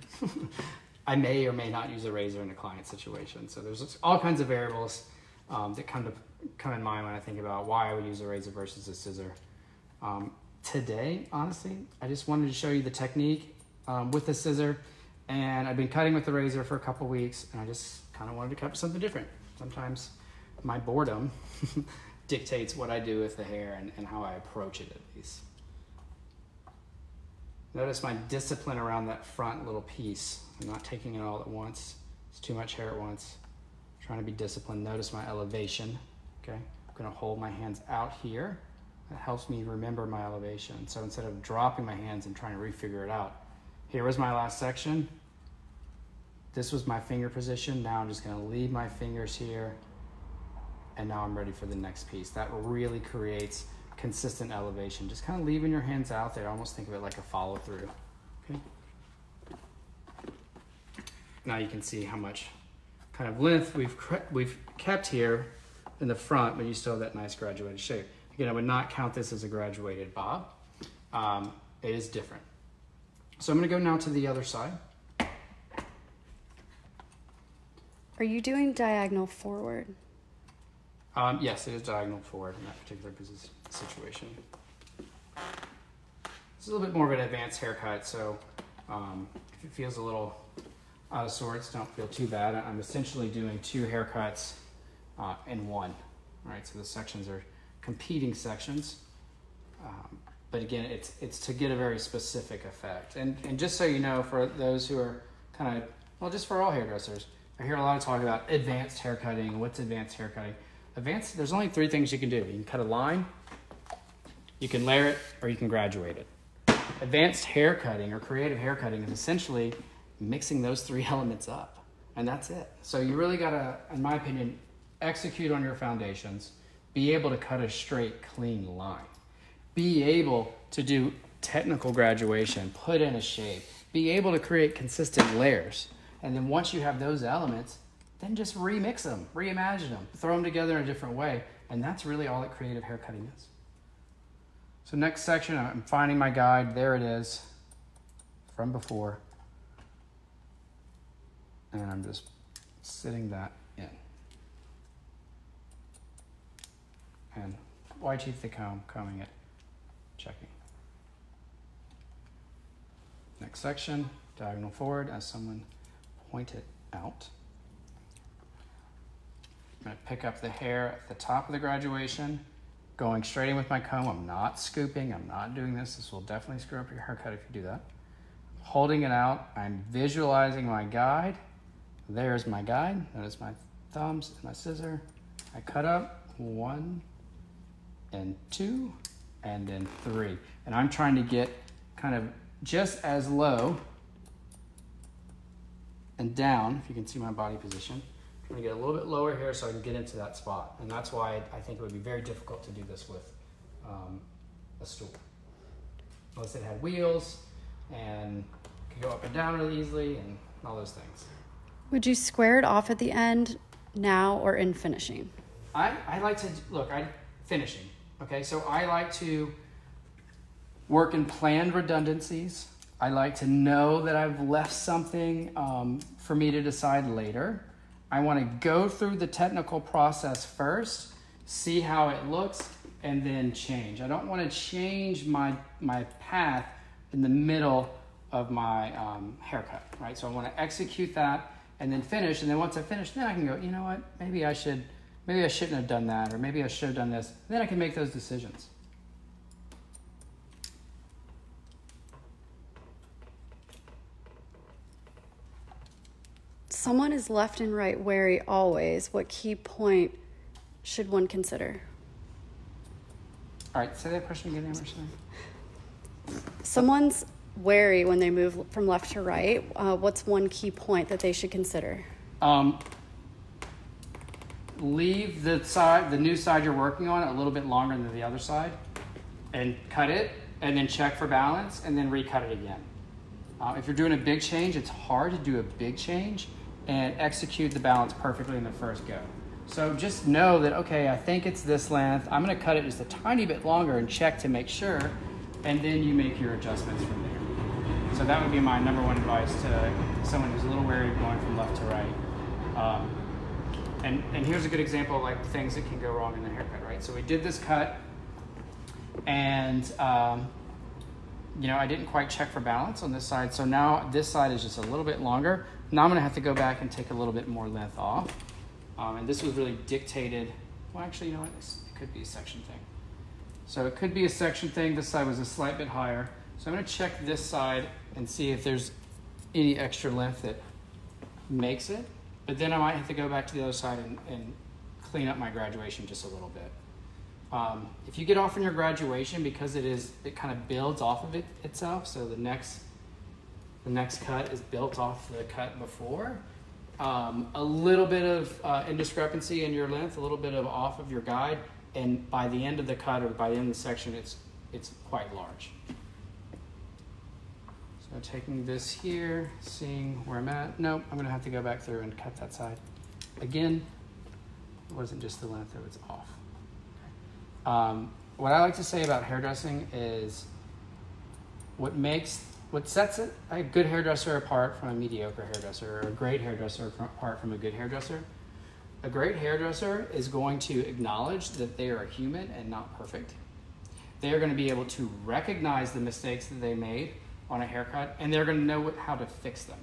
I may or may not use a razor in a client situation. So there's all kinds of variables that come in mind when I think about why I would use a razor versus a scissor. Today, honestly, I just wanted to show you the technique with the scissor. And I've been cutting with the razor for a couple weeks, and I just kind of wanted to cut something different. Sometimes my boredom dictates what I do with the hair and how I approach it, at least. Notice my discipline around that front little piece. I'm not taking it all at once. It's too much hair at once. I'm trying to be disciplined. Notice my elevation, okay? I'm gonna hold my hands out here. That helps me remember my elevation. So instead of dropping my hands and trying to refigure it out, here was my last section. This was my finger position. Now I'm just gonna leave my fingers here and now I'm ready for the next piece. That really creates consistent elevation. Just kind of leaving your hands out there. Almost think of it like a follow through, okay? Now you can see how much kind of length we've kept here in the front, but you still have that nice graduated shape. Again, I would not count this as a graduated bob. It is different. So I'm gonna go now to the other side. Are you doing diagonal forward? Yes, it is diagonal forward in that particular situation. It's a little bit more of an advanced haircut, so if it feels a little out of sorts, don't feel too bad. I'm essentially doing two haircuts in one. All right, so the sections are competing sections. But again, it's to get a very specific effect. And just so you know, for those who are kind of, well, just for all hairdressers, I hear a lot of talk about advanced haircutting. What's advanced haircutting? Advanced, there's only three things you can do. You can cut a line, you can layer it, or you can graduate it. Advanced haircutting or creative haircutting is essentially mixing those three elements up, and that's it. So you really gotta, in my opinion, execute on your foundations, be able to cut a straight, clean line, be able to do technical graduation, put in a shape, be able to create consistent layers. And then once you have those elements, then just remix them, reimagine them, throw them together in a different way. And that's really all that creative haircutting is. So next section, I'm finding my guide. There it is from before. And I'm just sitting that in. And wide teeth to comb, combing it, checking. Next section, diagonal forward as someone pointed out. I'm gonna pick up the hair at the top of the graduation, going straight in with my comb. I'm not scooping, I'm not doing this. This will definitely screw up your haircut if you do that. Holding it out, I'm visualizing my guide. There's my guide, notice my thumbs and my scissor. I cut up 1 and 2 and then 3. And I'm trying to get kind of just as low and down, if you can see my body position. I'm gonna get a little bit lower here so I can get into that spot. And that's why I think it would be very difficult to do this with a stool. Unless it had wheels and could go up and down really easily and all those things. Would you square it off at the end now or in finishing? I like to, look, I'm finishing, okay? So I like to work in planned redundancies. I like to know that I've left something for me to decide later. I want to go through the technical process first, see how it looks, and then change. I don't want to change my path in the middle of my haircut, right? So I want to execute that and then finish. And then once I finish, then I can go, you know what? Maybe I shouldn't have done that, or maybe I should have done this. And then I can make those decisions. Someone is left and right wary always. What key point should one consider? All right, say that question again, Emerson. Someone's wary when they move from left to right. What's one key point that they should consider? Leave the new side you're working on a little bit longer than the other side, and cut it, and then check for balance, and then recut it again. If you're doing a big change, it's hard to do a big change and execute the balance perfectly in the first go. So just know that, okay, I think it's this length. I'm gonna cut it just a tiny bit longer and check to make sure, and then you make your adjustments from there. So that would be my #1 advice to someone who's a little wary of going from left to right. And here's a good example of like things that can go wrong in the haircut, right? So we did this cut, and you know, I didn't quite check for balance on this side. So now this side is just a little bit longer. Now I'm gonna have to go back and take a little bit more length off. And this was really dictated. Well, actually, you know what? It could be a section thing. So it could be a section thing. This side was a slight bit higher. So I'm gonna check this side and see if there's any extra length that makes it. But then I might have to go back to the other side and clean up my graduation just a little bit. If you get off on your graduation, because it kind of builds off of itself. So the next cut is built off the cut before. A little bit of indiscrepancy in your length, a little bit of off of your guide, and by the end of the cut or by the end of the section, it's quite large. So taking this here, seeing where I'm at. Nope, I'm gonna have to go back through and cut that side again. It wasn't just the length that was off. What I like to say about hairdressing is what sets a good hairdresser apart from a mediocre hairdresser, or a great hairdresser apart from a good hairdresser. A great hairdresser is going to acknowledge that they are human and not perfect. They are going to be able to recognize the mistakes that they made on a haircut, and they're going to know how to fix them.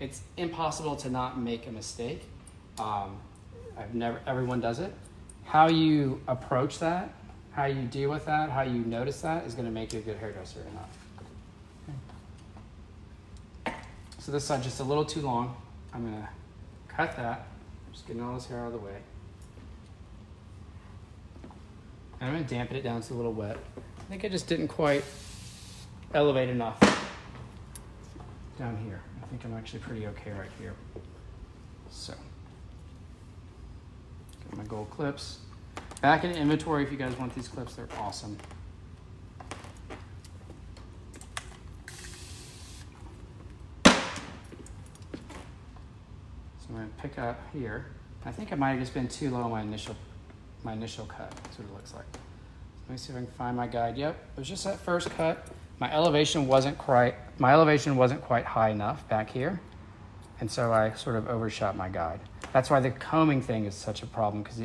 It's impossible to not make a mistake. Everyone does it. How you approach that, how you deal with that, how you notice that is going to make you a good hairdresser or not. Okay. So this side just a little too long. I'm going to cut that. Just getting all this hair out of the way. And I'm gonna dampen it down, it's a little wet. I think I just didn't quite elevate enough down here. I think I'm actually pretty okay right here. So, got my gold clips. Back in the inventory if you guys want these clips, they're awesome. So I'm gonna pick up here. I think I might have just been too low on my initial cut. That's what it looks like. Let me see if I can find my guide. Yep, it was just that first cut. My elevation wasn't quite high enough back here. And so I sort of overshot my guide. That's why the combing thing is such a problem, because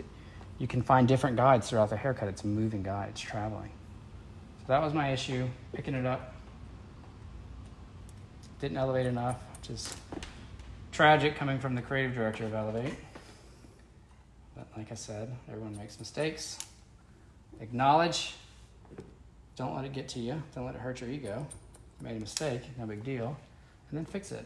you can find different guides throughout the haircut. It's a moving guide, it's traveling. So that was my issue, picking it up. Didn't elevate enough, which is tragic coming from the creative director of Elevate. But like I said, everyone makes mistakes. Acknowledge, don't let it get to you. Don't let it hurt your ego. You made a mistake, no big deal. And then fix it.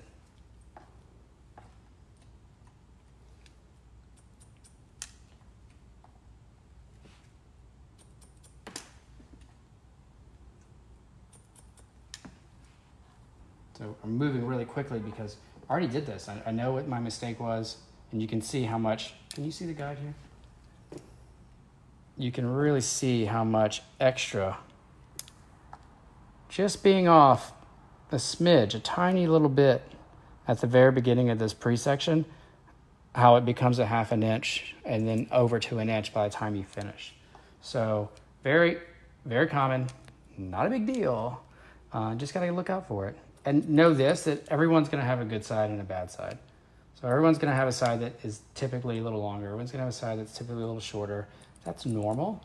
So I'm moving really quickly because I already did this. I know what my mistake was, and you can see how much, can you see the guide here? You can really see how much extra, just being off a smidge, a tiny little bit at the very beginning of this pre-section, how it becomes a half an inch and then over to an inch by the time you finish. So very, very common, not a big deal. Just gotta look out for it. And know this, that everyone's gonna have a good side and a bad side. So everyone's gonna have a side that is typically a little longer. Everyone's gonna have a side that's typically a little shorter. That's normal.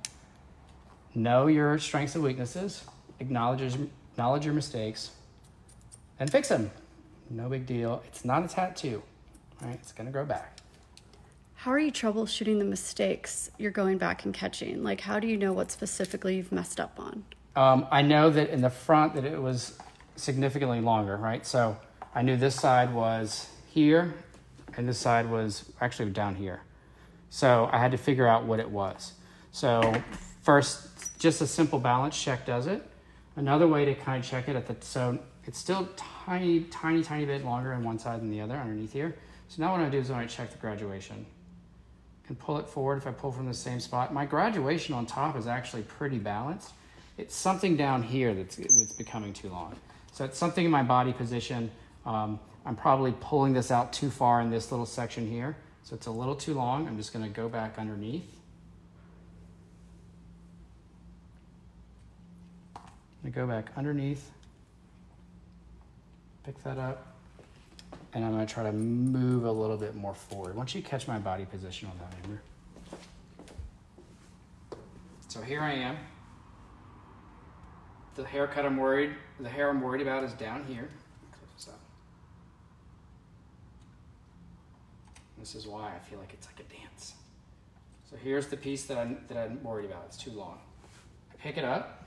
Know your strengths and weaknesses. Acknowledge your mistakes and fix them. No big deal. It's not a tattoo, right? It's gonna grow back. How are you troubleshooting the mistakes you're going back and catching? Like, how do you know what specifically you've messed up on? I know that in the front that it was significantly longer, right? So I knew this side was here and this side was actually down here. So I had to figure out what it was. So first, just a simple balance check does it. Another way to kind of check it so it's still tiny, tiny, tiny bit longer on one side than the other underneath here. So now what I do is I check the graduation and pull it forward. If I pull from the same spot, my graduation on top is actually pretty balanced. It's something down here that's becoming too long. So it's something in my body position. I'm probably pulling this out too far in this little section here. So it's a little too long. I'm just gonna go back underneath. I'm gonna go back underneath, pick that up, and I'm gonna try to move a little bit more forward. Once you catch my body position on that, Amber. So here I am. The haircut the hair I'm worried about is down here. This is why I feel like it's like a dance. So here's the piece that I'm worried about. It's too long. I pick it up.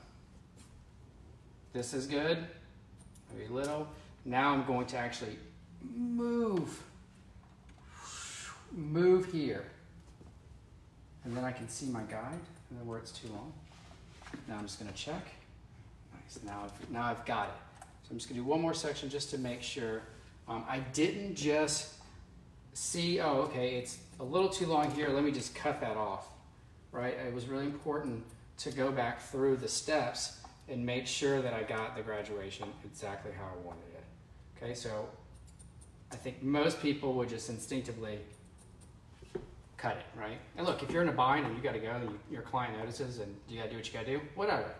This is good. Maybe a little. Now I'm going to actually move here. And then I can see my guide and then where it's too long. Now I'm just gonna check. Nice, now I've got it. So I'm just gonna do one more section just to make sure. I didn't just see, oh, okay, it's a little too long here. Let me just cut that off, right? It was really important to go back through the steps and make sure that I got the graduation exactly how I wanted it. Okay, so I think most people would just instinctively cut it, right? And look, if you're in a bind and you gotta go and your client notices and you gotta do what you gotta do, whatever.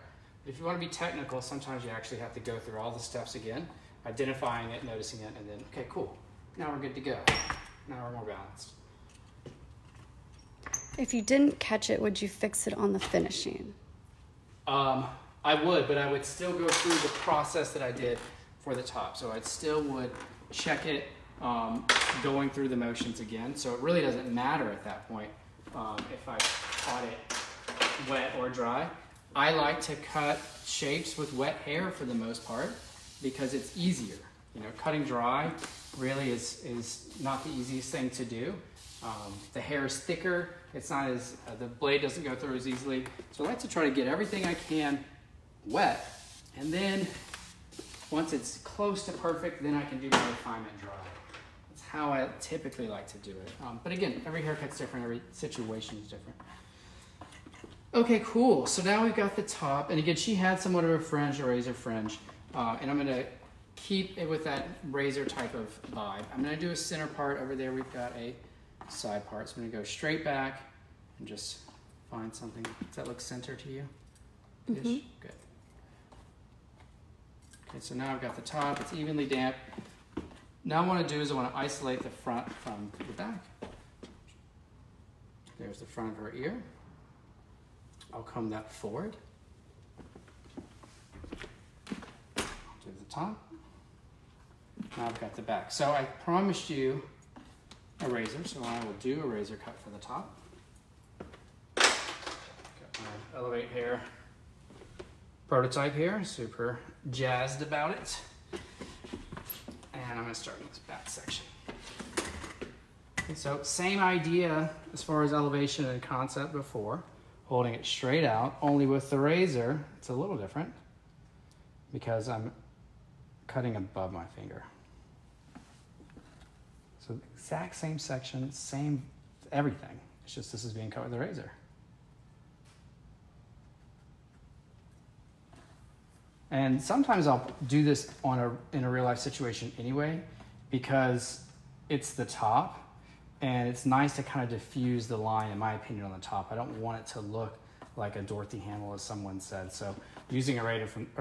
But if you wanna be technical, sometimes you actually have to go through all the steps again, identifying it, noticing it, and then, okay, cool. Now we're good to go. Now we're more balanced. If you didn't catch it, would you fix it on the finishing? I would, but I would still go through the process that I did for the top. So I still would check it going through the motions again. So it really doesn't matter at that point if I caught it wet or dry. I like to cut shapes with wet hair for the most part because it's easier. You know, cutting dry, really is not the easiest thing to do. The hair is thicker. It's not as, the blade doesn't go through as easily. So I like to try to get everything I can wet. And then once it's close to perfect, then I can do my refinement dry. That's how I typically like to do it. But again, every haircut's different. Every situation is different. Okay, cool. So now we've got the top. And again, she had somewhat of a fringe, a razor fringe. And I'm gonna keep it with that razor type of vibe. I'm gonna do a center part over there. We've got a side part. So I'm gonna go straight back and just find something. Does that look center to you? Ish? Mm-hmm. Good. Okay, so now I've got the top, it's evenly damp. Now what I want to do is I want to isolate the front from the back. There's the front of her ear. I'll comb that forward. I'll do the top. Now I've got the back. So I promised you a razor, so I will do a razor cut for the top. Got my Elevate Hair prototype here, super jazzed about it. And I'm gonna start in this back section. Okay, so same idea as far as elevation and concept before, holding it straight out, only with the razor, it's a little different because I'm cutting above my finger. So the exact same section, same everything. It's just this is being cut with the razor. And sometimes I'll do this on in a real life situation anyway, because it's the top and it's nice to kind of diffuse the line, in my opinion, on the top. I don't want it to look like a Dorothy Hamill, as someone said. So using a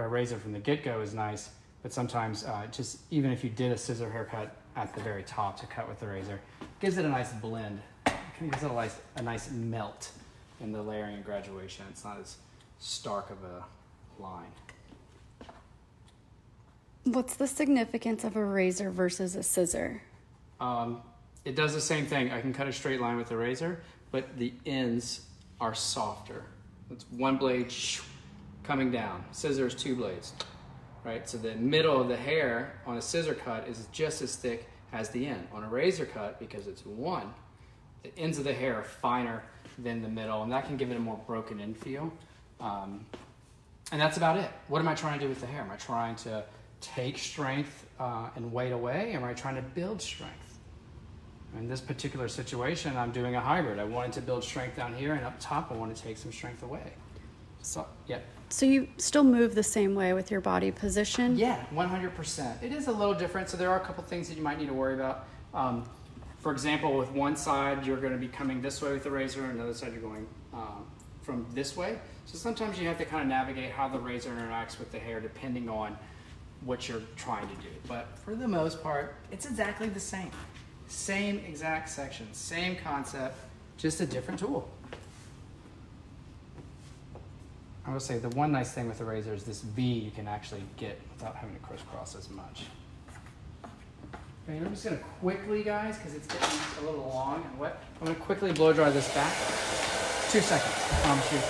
razor from the get-go is nice, but sometimes just even if you did a scissor haircut at the very top to cut with the razor, gives it a nice blend. It gives it a nice melt in the layering and graduation. It's not as stark of a line. What's the significance of a razor versus a scissor? It does the same thing. I can cut a straight line with a razor, but the ends are softer. It's one blade coming down. Scissors, two blades, right? So the middle of the hair on a scissor cut is just as thick as the end. On a razor cut, because it's one, the ends of the hair are finer than the middle, and that can give it a more broken in feel. And that's about it. What am I trying to do with the hair? Am I trying to take strength and weight away? Am I trying to build strength? In this particular situation, I'm doing a hybrid. I wanted to build strength down here, and up top, I want to take some strength away. So, yeah. So you still move the same way with your body position? Yeah, 100%. It is a little different, so there are a couple things that you might need to worry about. For example, with one side, you're going to be coming this way with the razor, and the other side, you're going from this way. So sometimes you have to kind of navigate how the razor interacts with the hair, depending on what you're trying to do. But for the most part, it's exactly the same. Same exact section, same concept, just a different tool. I will say the one nice thing with the razor is this V you can actually get without having to crisscross as much. Okay, I'm just gonna quickly, guys, because it's getting a little long and wet, I'm gonna quickly blow dry this back. 2 seconds, I promise you,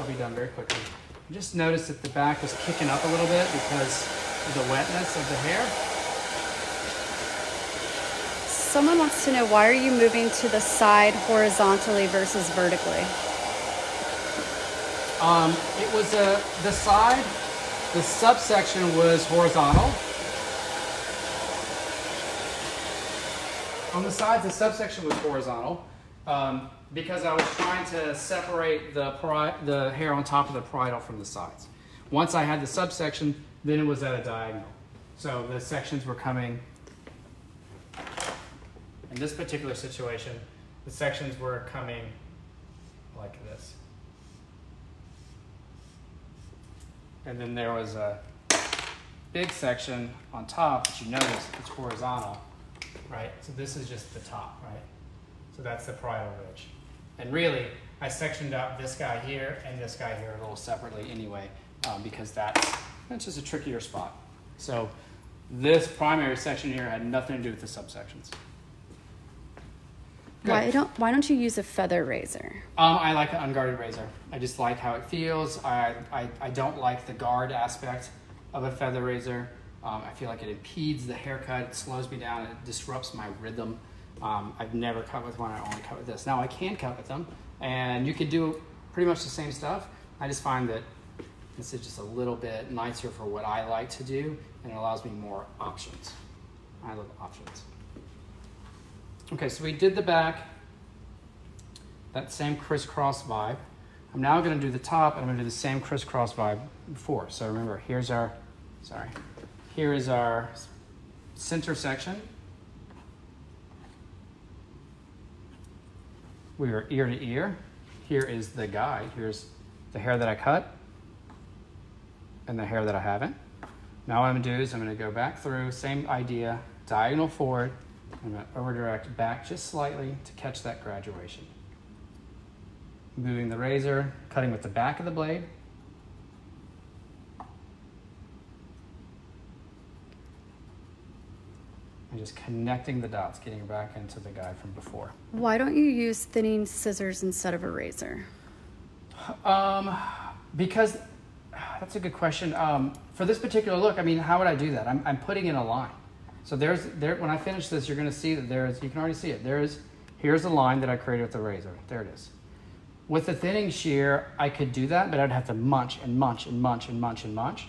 I'll be done very quickly. I just noticed that the back was kicking up a little bit because the wetness of the hair. Someone wants to know, why are you moving to the side horizontally versus vertically? It was the side, the subsection was horizontal. On the sides, the subsection was horizontal because I was trying to separate the hair on top of the parietal from the sides. Once I had the subsection, then it was at a diagonal. So the sections were coming, in this particular situation, the sections were coming like this. And then there was a big section on top, but you notice it's horizontal, right? So this is just the top, right? So that's the parietal ridge. And really, I sectioned out this guy here and this guy here a little separately anyway, because that's just a trickier spot. So this primary section here had nothing to do with the subsections. Good. Why don't you use a feather razor? I like an unguarded razor. I just like how it feels. I don't like the guard aspect of a feather razor. I feel like it impedes the haircut, it slows me down, it disrupts my rhythm. I've never cut with one, I only cut with this. Now I can cut with them, and you can do pretty much the same stuff. I just find that this is just a little bit nicer for what I like to do, and it allows me more options. I love options. Okay, so we did the back, that same crisscross vibe. I'm now gonna do the top, and I'm gonna do the same crisscross vibe before. So remember, here's our, sorry, here is our center section. We are ear to ear. Here is the guide. Here's the hair that I cut and the hair that I haven't. Now what I'm gonna do is I'm gonna go back through, same idea, diagonal forward. I'm gonna over direct back just slightly to catch that graduation. Moving the razor, cutting with the back of the blade. And just connecting the dots, getting back into the guide from before. Why don't you use thinning scissors instead of a razor? Because, that's a good question. For this particular look, I mean, how would I do that? I'm putting in a line. So when I finish this, you're gonna see that you can already see it. Here's a line that I created with the razor. There it is. With the thinning shear, I could do that, but I'd have to munch and munch and munch and munch and munch.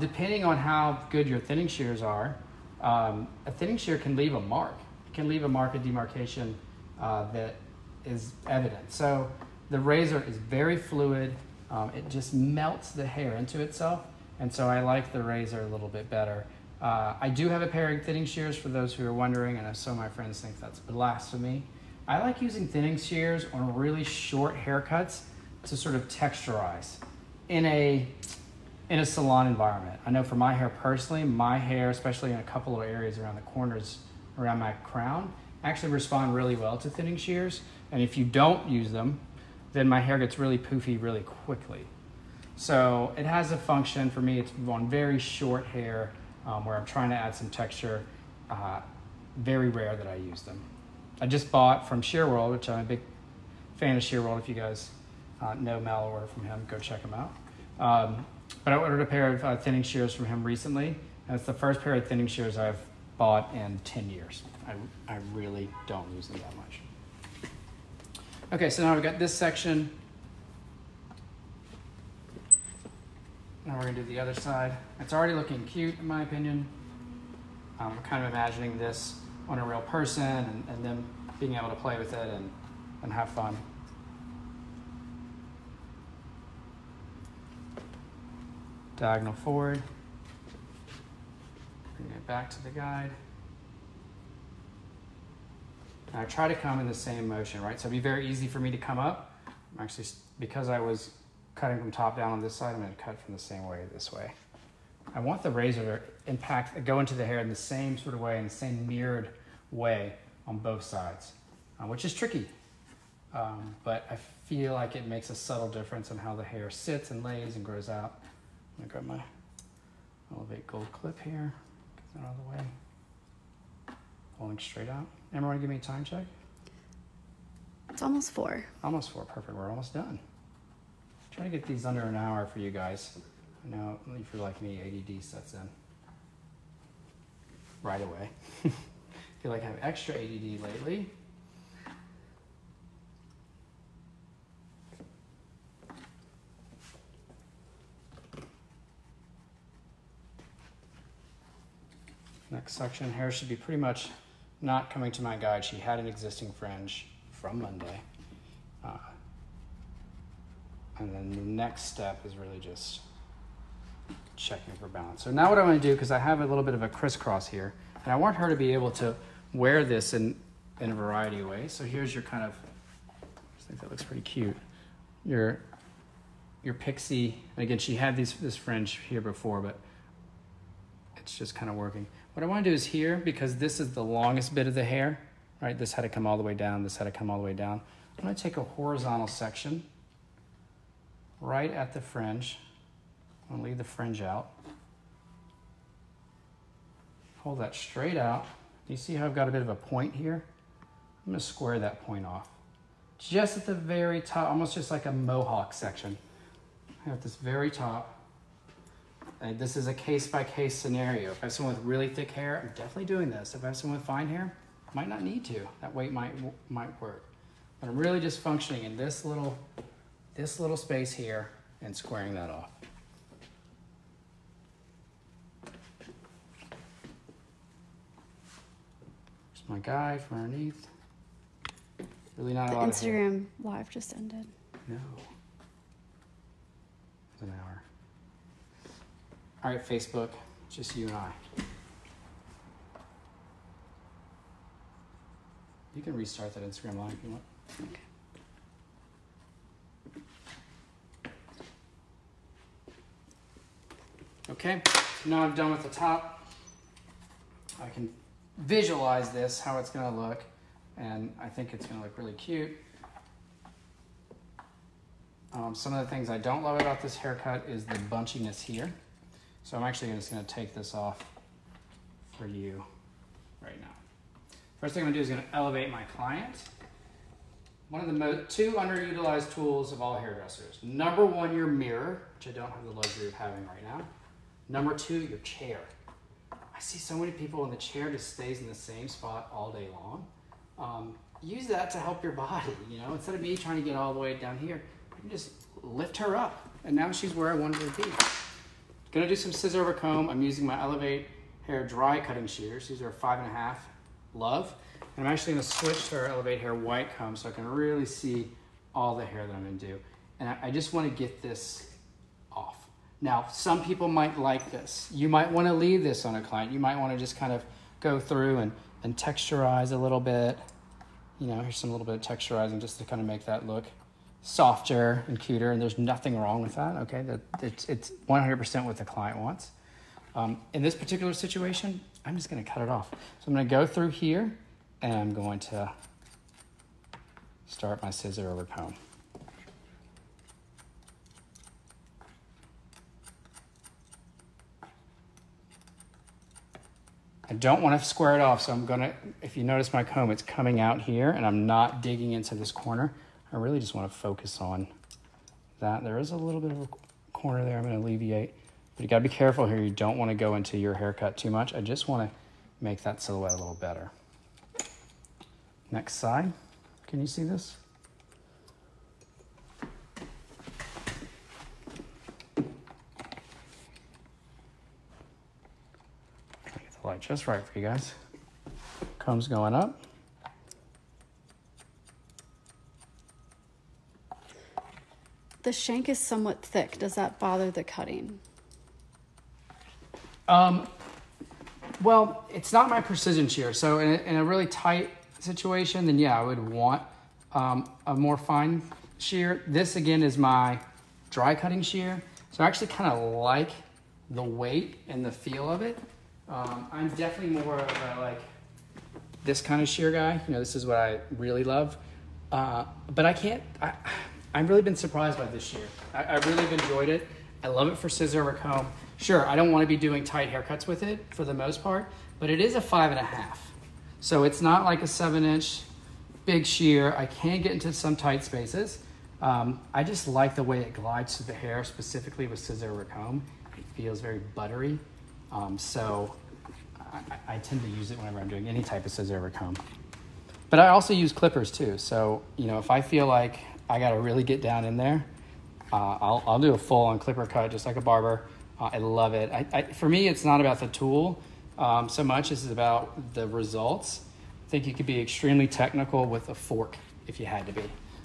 Depending on how good your thinning shears are, a thinning shear can leave a mark. It can leave a mark of demarcation that is evident. So the razor is very fluid. It just melts the hair into itself. And so I like the razor a little bit better. I do have a pair of thinning shears for those who are wondering, and so my friends think that's blasphemy. I like using thinning shears on really short haircuts to sort of texturize in a salon environment. I know for my hair personally, my hair, especially in a couple of areas around the corners, around my crown, actually respond really well to thinning shears. And if you don't use them, then my hair gets really poofy really quickly. So it has a function for me. It's on very short hair where I'm trying to add some texture. Very rare that I use them. I just bought from Shear World, which I'm a big fan of Shear World. If you guys know Mal, order from him, go check him out. But I ordered a pair of thinning shears from him recently, and it's the first pair of thinning shears I've bought in 10 years. I really don't use them that much. Okay, so now we've got this section. Now we're gonna do the other side. It's already looking cute, in my opinion. I'm kind of imagining this on a real person and them being able to play with it and have fun. Diagonal forward, bring it back to the guide. Now I try to come in the same motion, right? So it'd be very easy for me to come up. I'm actually, because I was cutting from top down on this side, I'm gonna cut from the same way this way. I want the razor to impact, go into the hair in the same sort of way, in the same mirrored way on both sides, which is tricky. But I feel like it makes a subtle difference in how the hair sits and lays and grows out. I'm gonna grab my Elevate gold clip here, get that out of the way. Pulling straight out. Amber, wanna give me a time check? It's almost 4. Almost 4, perfect, we're almost done. Trying to get these under an hour for you guys. I know if you're like me, ADD sets in right away. I feel like I have extra ADD lately. Next section, hair should be pretty much not coming to my guide. She had an existing fringe from Monday. And then the next step is really just checking for balance. So now what I'm gonna do, because I have a little bit of a crisscross here, and I want her to be able to wear this in a variety of ways. So here's your kind of, I think that looks pretty cute. Your pixie, and again, she had this fringe here before, but it's just kind of working. What I wanna do is here, because this is the longest bit of the hair, right? This had to come all the way down, this had to come all the way down. I'm gonna take a horizontal section right at the fringe. I'm gonna leave the fringe out. Pull that straight out. Do you see how I've got a bit of a point here? I'm gonna square that point off. Just at the very top, almost just like a mohawk section. I have this very top. This is a case-by-case scenario. If I have someone with really thick hair, I'm definitely doing this. If I have someone with fine hair, I might not need to. That weight might work. But I'm really just functioning in this little space here and squaring that off. There's my guy from underneath. Really not a lot of hair. The Instagram live just ended. No. It's an hour. All right, Facebook, just you and I. You can restart that Instagram live if you want. Okay, so now I'm done with the top. I can visualize this, how it's gonna look, and I think it's gonna look really cute. Some of the things I don't love about this haircut is the bunchiness here. So I'm actually just gonna take this off for you right now. First thing I'm gonna do is gonna elevate my client. One of the two underutilized tools of all hairdressers. Number one, your mirror, which I don't have the luxury of having right now. Number two, your chair. I see so many people in the chair just stays in the same spot all day long. Use that to help your body, you know? Instead of me trying to get all the way down here, I can just lift her up. And now she's where I wanted her to be. Gonna do some scissor over comb. I'm using my Elevate Hair dry cutting shears. These are 5.5 love. And I'm actually gonna switch to our Elevate Hair white comb so I can really see all the hair that I'm gonna do. And I just wanna get this off. Now, some people might like this. You might wanna leave this on a client. You might wanna just kind of go through and texturize a little bit. You know, here's some little bit of texturizing just to kind of make that look softer and cuter, and there's nothing wrong with that, okay? It's 100% what the client wants. In this particular situation, I'm just gonna cut it off. So I'm gonna go through here, and I'm going to start my scissor over comb. I don't wanna square it off, so I'm gonna, if you notice my comb, it's coming out here, and I'm not digging into this corner. I really just want to focus on that. There is a little bit of a corner there I'm going to alleviate, but you got to be careful here. You don't want to go into your haircut too much. I just want to make that silhouette a little better. Next side. Can you see this? I'll get the light just right for you guys. Comb's going up. The shank is somewhat thick. Does that bother the cutting? Well, it's not my precision shear. So in a really tight situation, then yeah, I would want a more fine shear. This again is my dry cutting shear. So I actually kind of like the weight and the feel of it. I'm definitely more of a, like this kind of shear guy. You know, this is what I really love. But I can't... I've really been surprised by this year. I really have enjoyed it. I love it for scissor over comb. Sure, I don't want to be doing tight haircuts with it for the most part, but it is a 5.5. So it's not like a 7-inch big shear. I can get into some tight spaces. I just like the way it glides through the hair, specifically with scissor over comb. It feels very buttery. So I tend to use it whenever I'm doing any type of scissor over comb. But I also use clippers too. So, you know, if I feel like I gotta really get down in there, I'll do a full-on clipper cut, just like a barber. I love it. For me, it's not about the tool so much as it's about the results. I think you could be extremely technical with a fork if you had to be.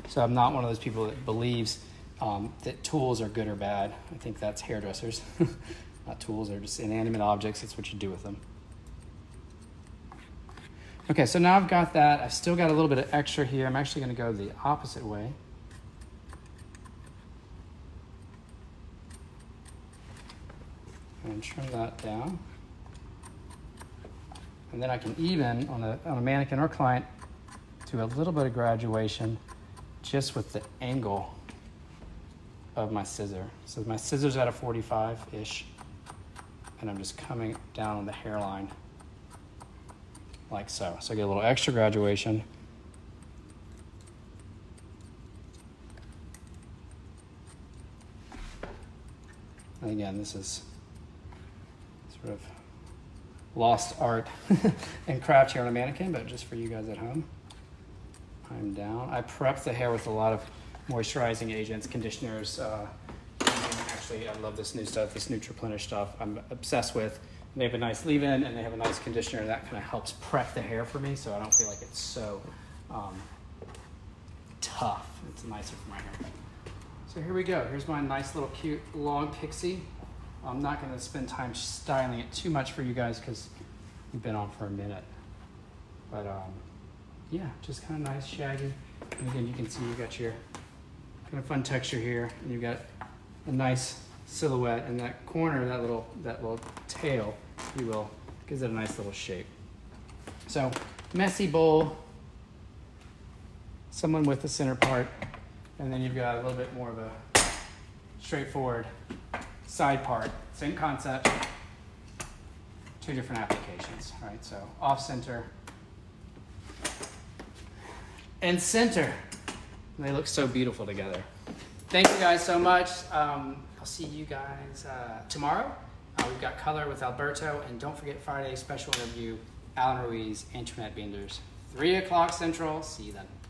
So I'm not one of those people that believes that tools are good or bad. I think that's hairdressers. Not tools, they're just inanimate objects. It's what you do with them. Okay, so now I've got that. I've still got a little bit of extra here. I'm actually gonna go the opposite way. And trim that down. And then I can even, on a mannequin or client, do a little bit of graduation just with the angle of my scissor. So my scissor's at a 45-ish, and I'm just coming down on the hairline like so. So I get a little extra graduation. And again, this is sort of lost art and craft here on a mannequin, but just for you guys at home, I'm down. I prepped the hair with a lot of moisturizing agents, conditioners. Actually, I love this new stuff, this NutriPlenish stuff I'm obsessed with. And they have a nice leave-in and they have a nice conditioner, and that kind of helps prep the hair for me so I don't feel like it's so tough. It's nicer for my hair. So here we go. Here's my nice little cute long pixie. I'm not going to spend time styling it too much for you guys because we've been on for a minute. But yeah, just kind of nice, shaggy. And again, you can see you've got your kind of fun texture here, and you've got a nice silhouette, and that corner, that little tail, if you will, gives it a nice little shape. So messy bowl, someone with the center part, and then you've got a little bit more of a straightforward side part. Same concept, two different applications. All right, so off center and center. They look so beautiful together. Thank you guys so much. I'll see you guys tomorrow. We've got color with Alberto, and don't forget Friday's special interview, Alan Ruiz, Antoinette Beenders, 3 o'clock Central. See you then.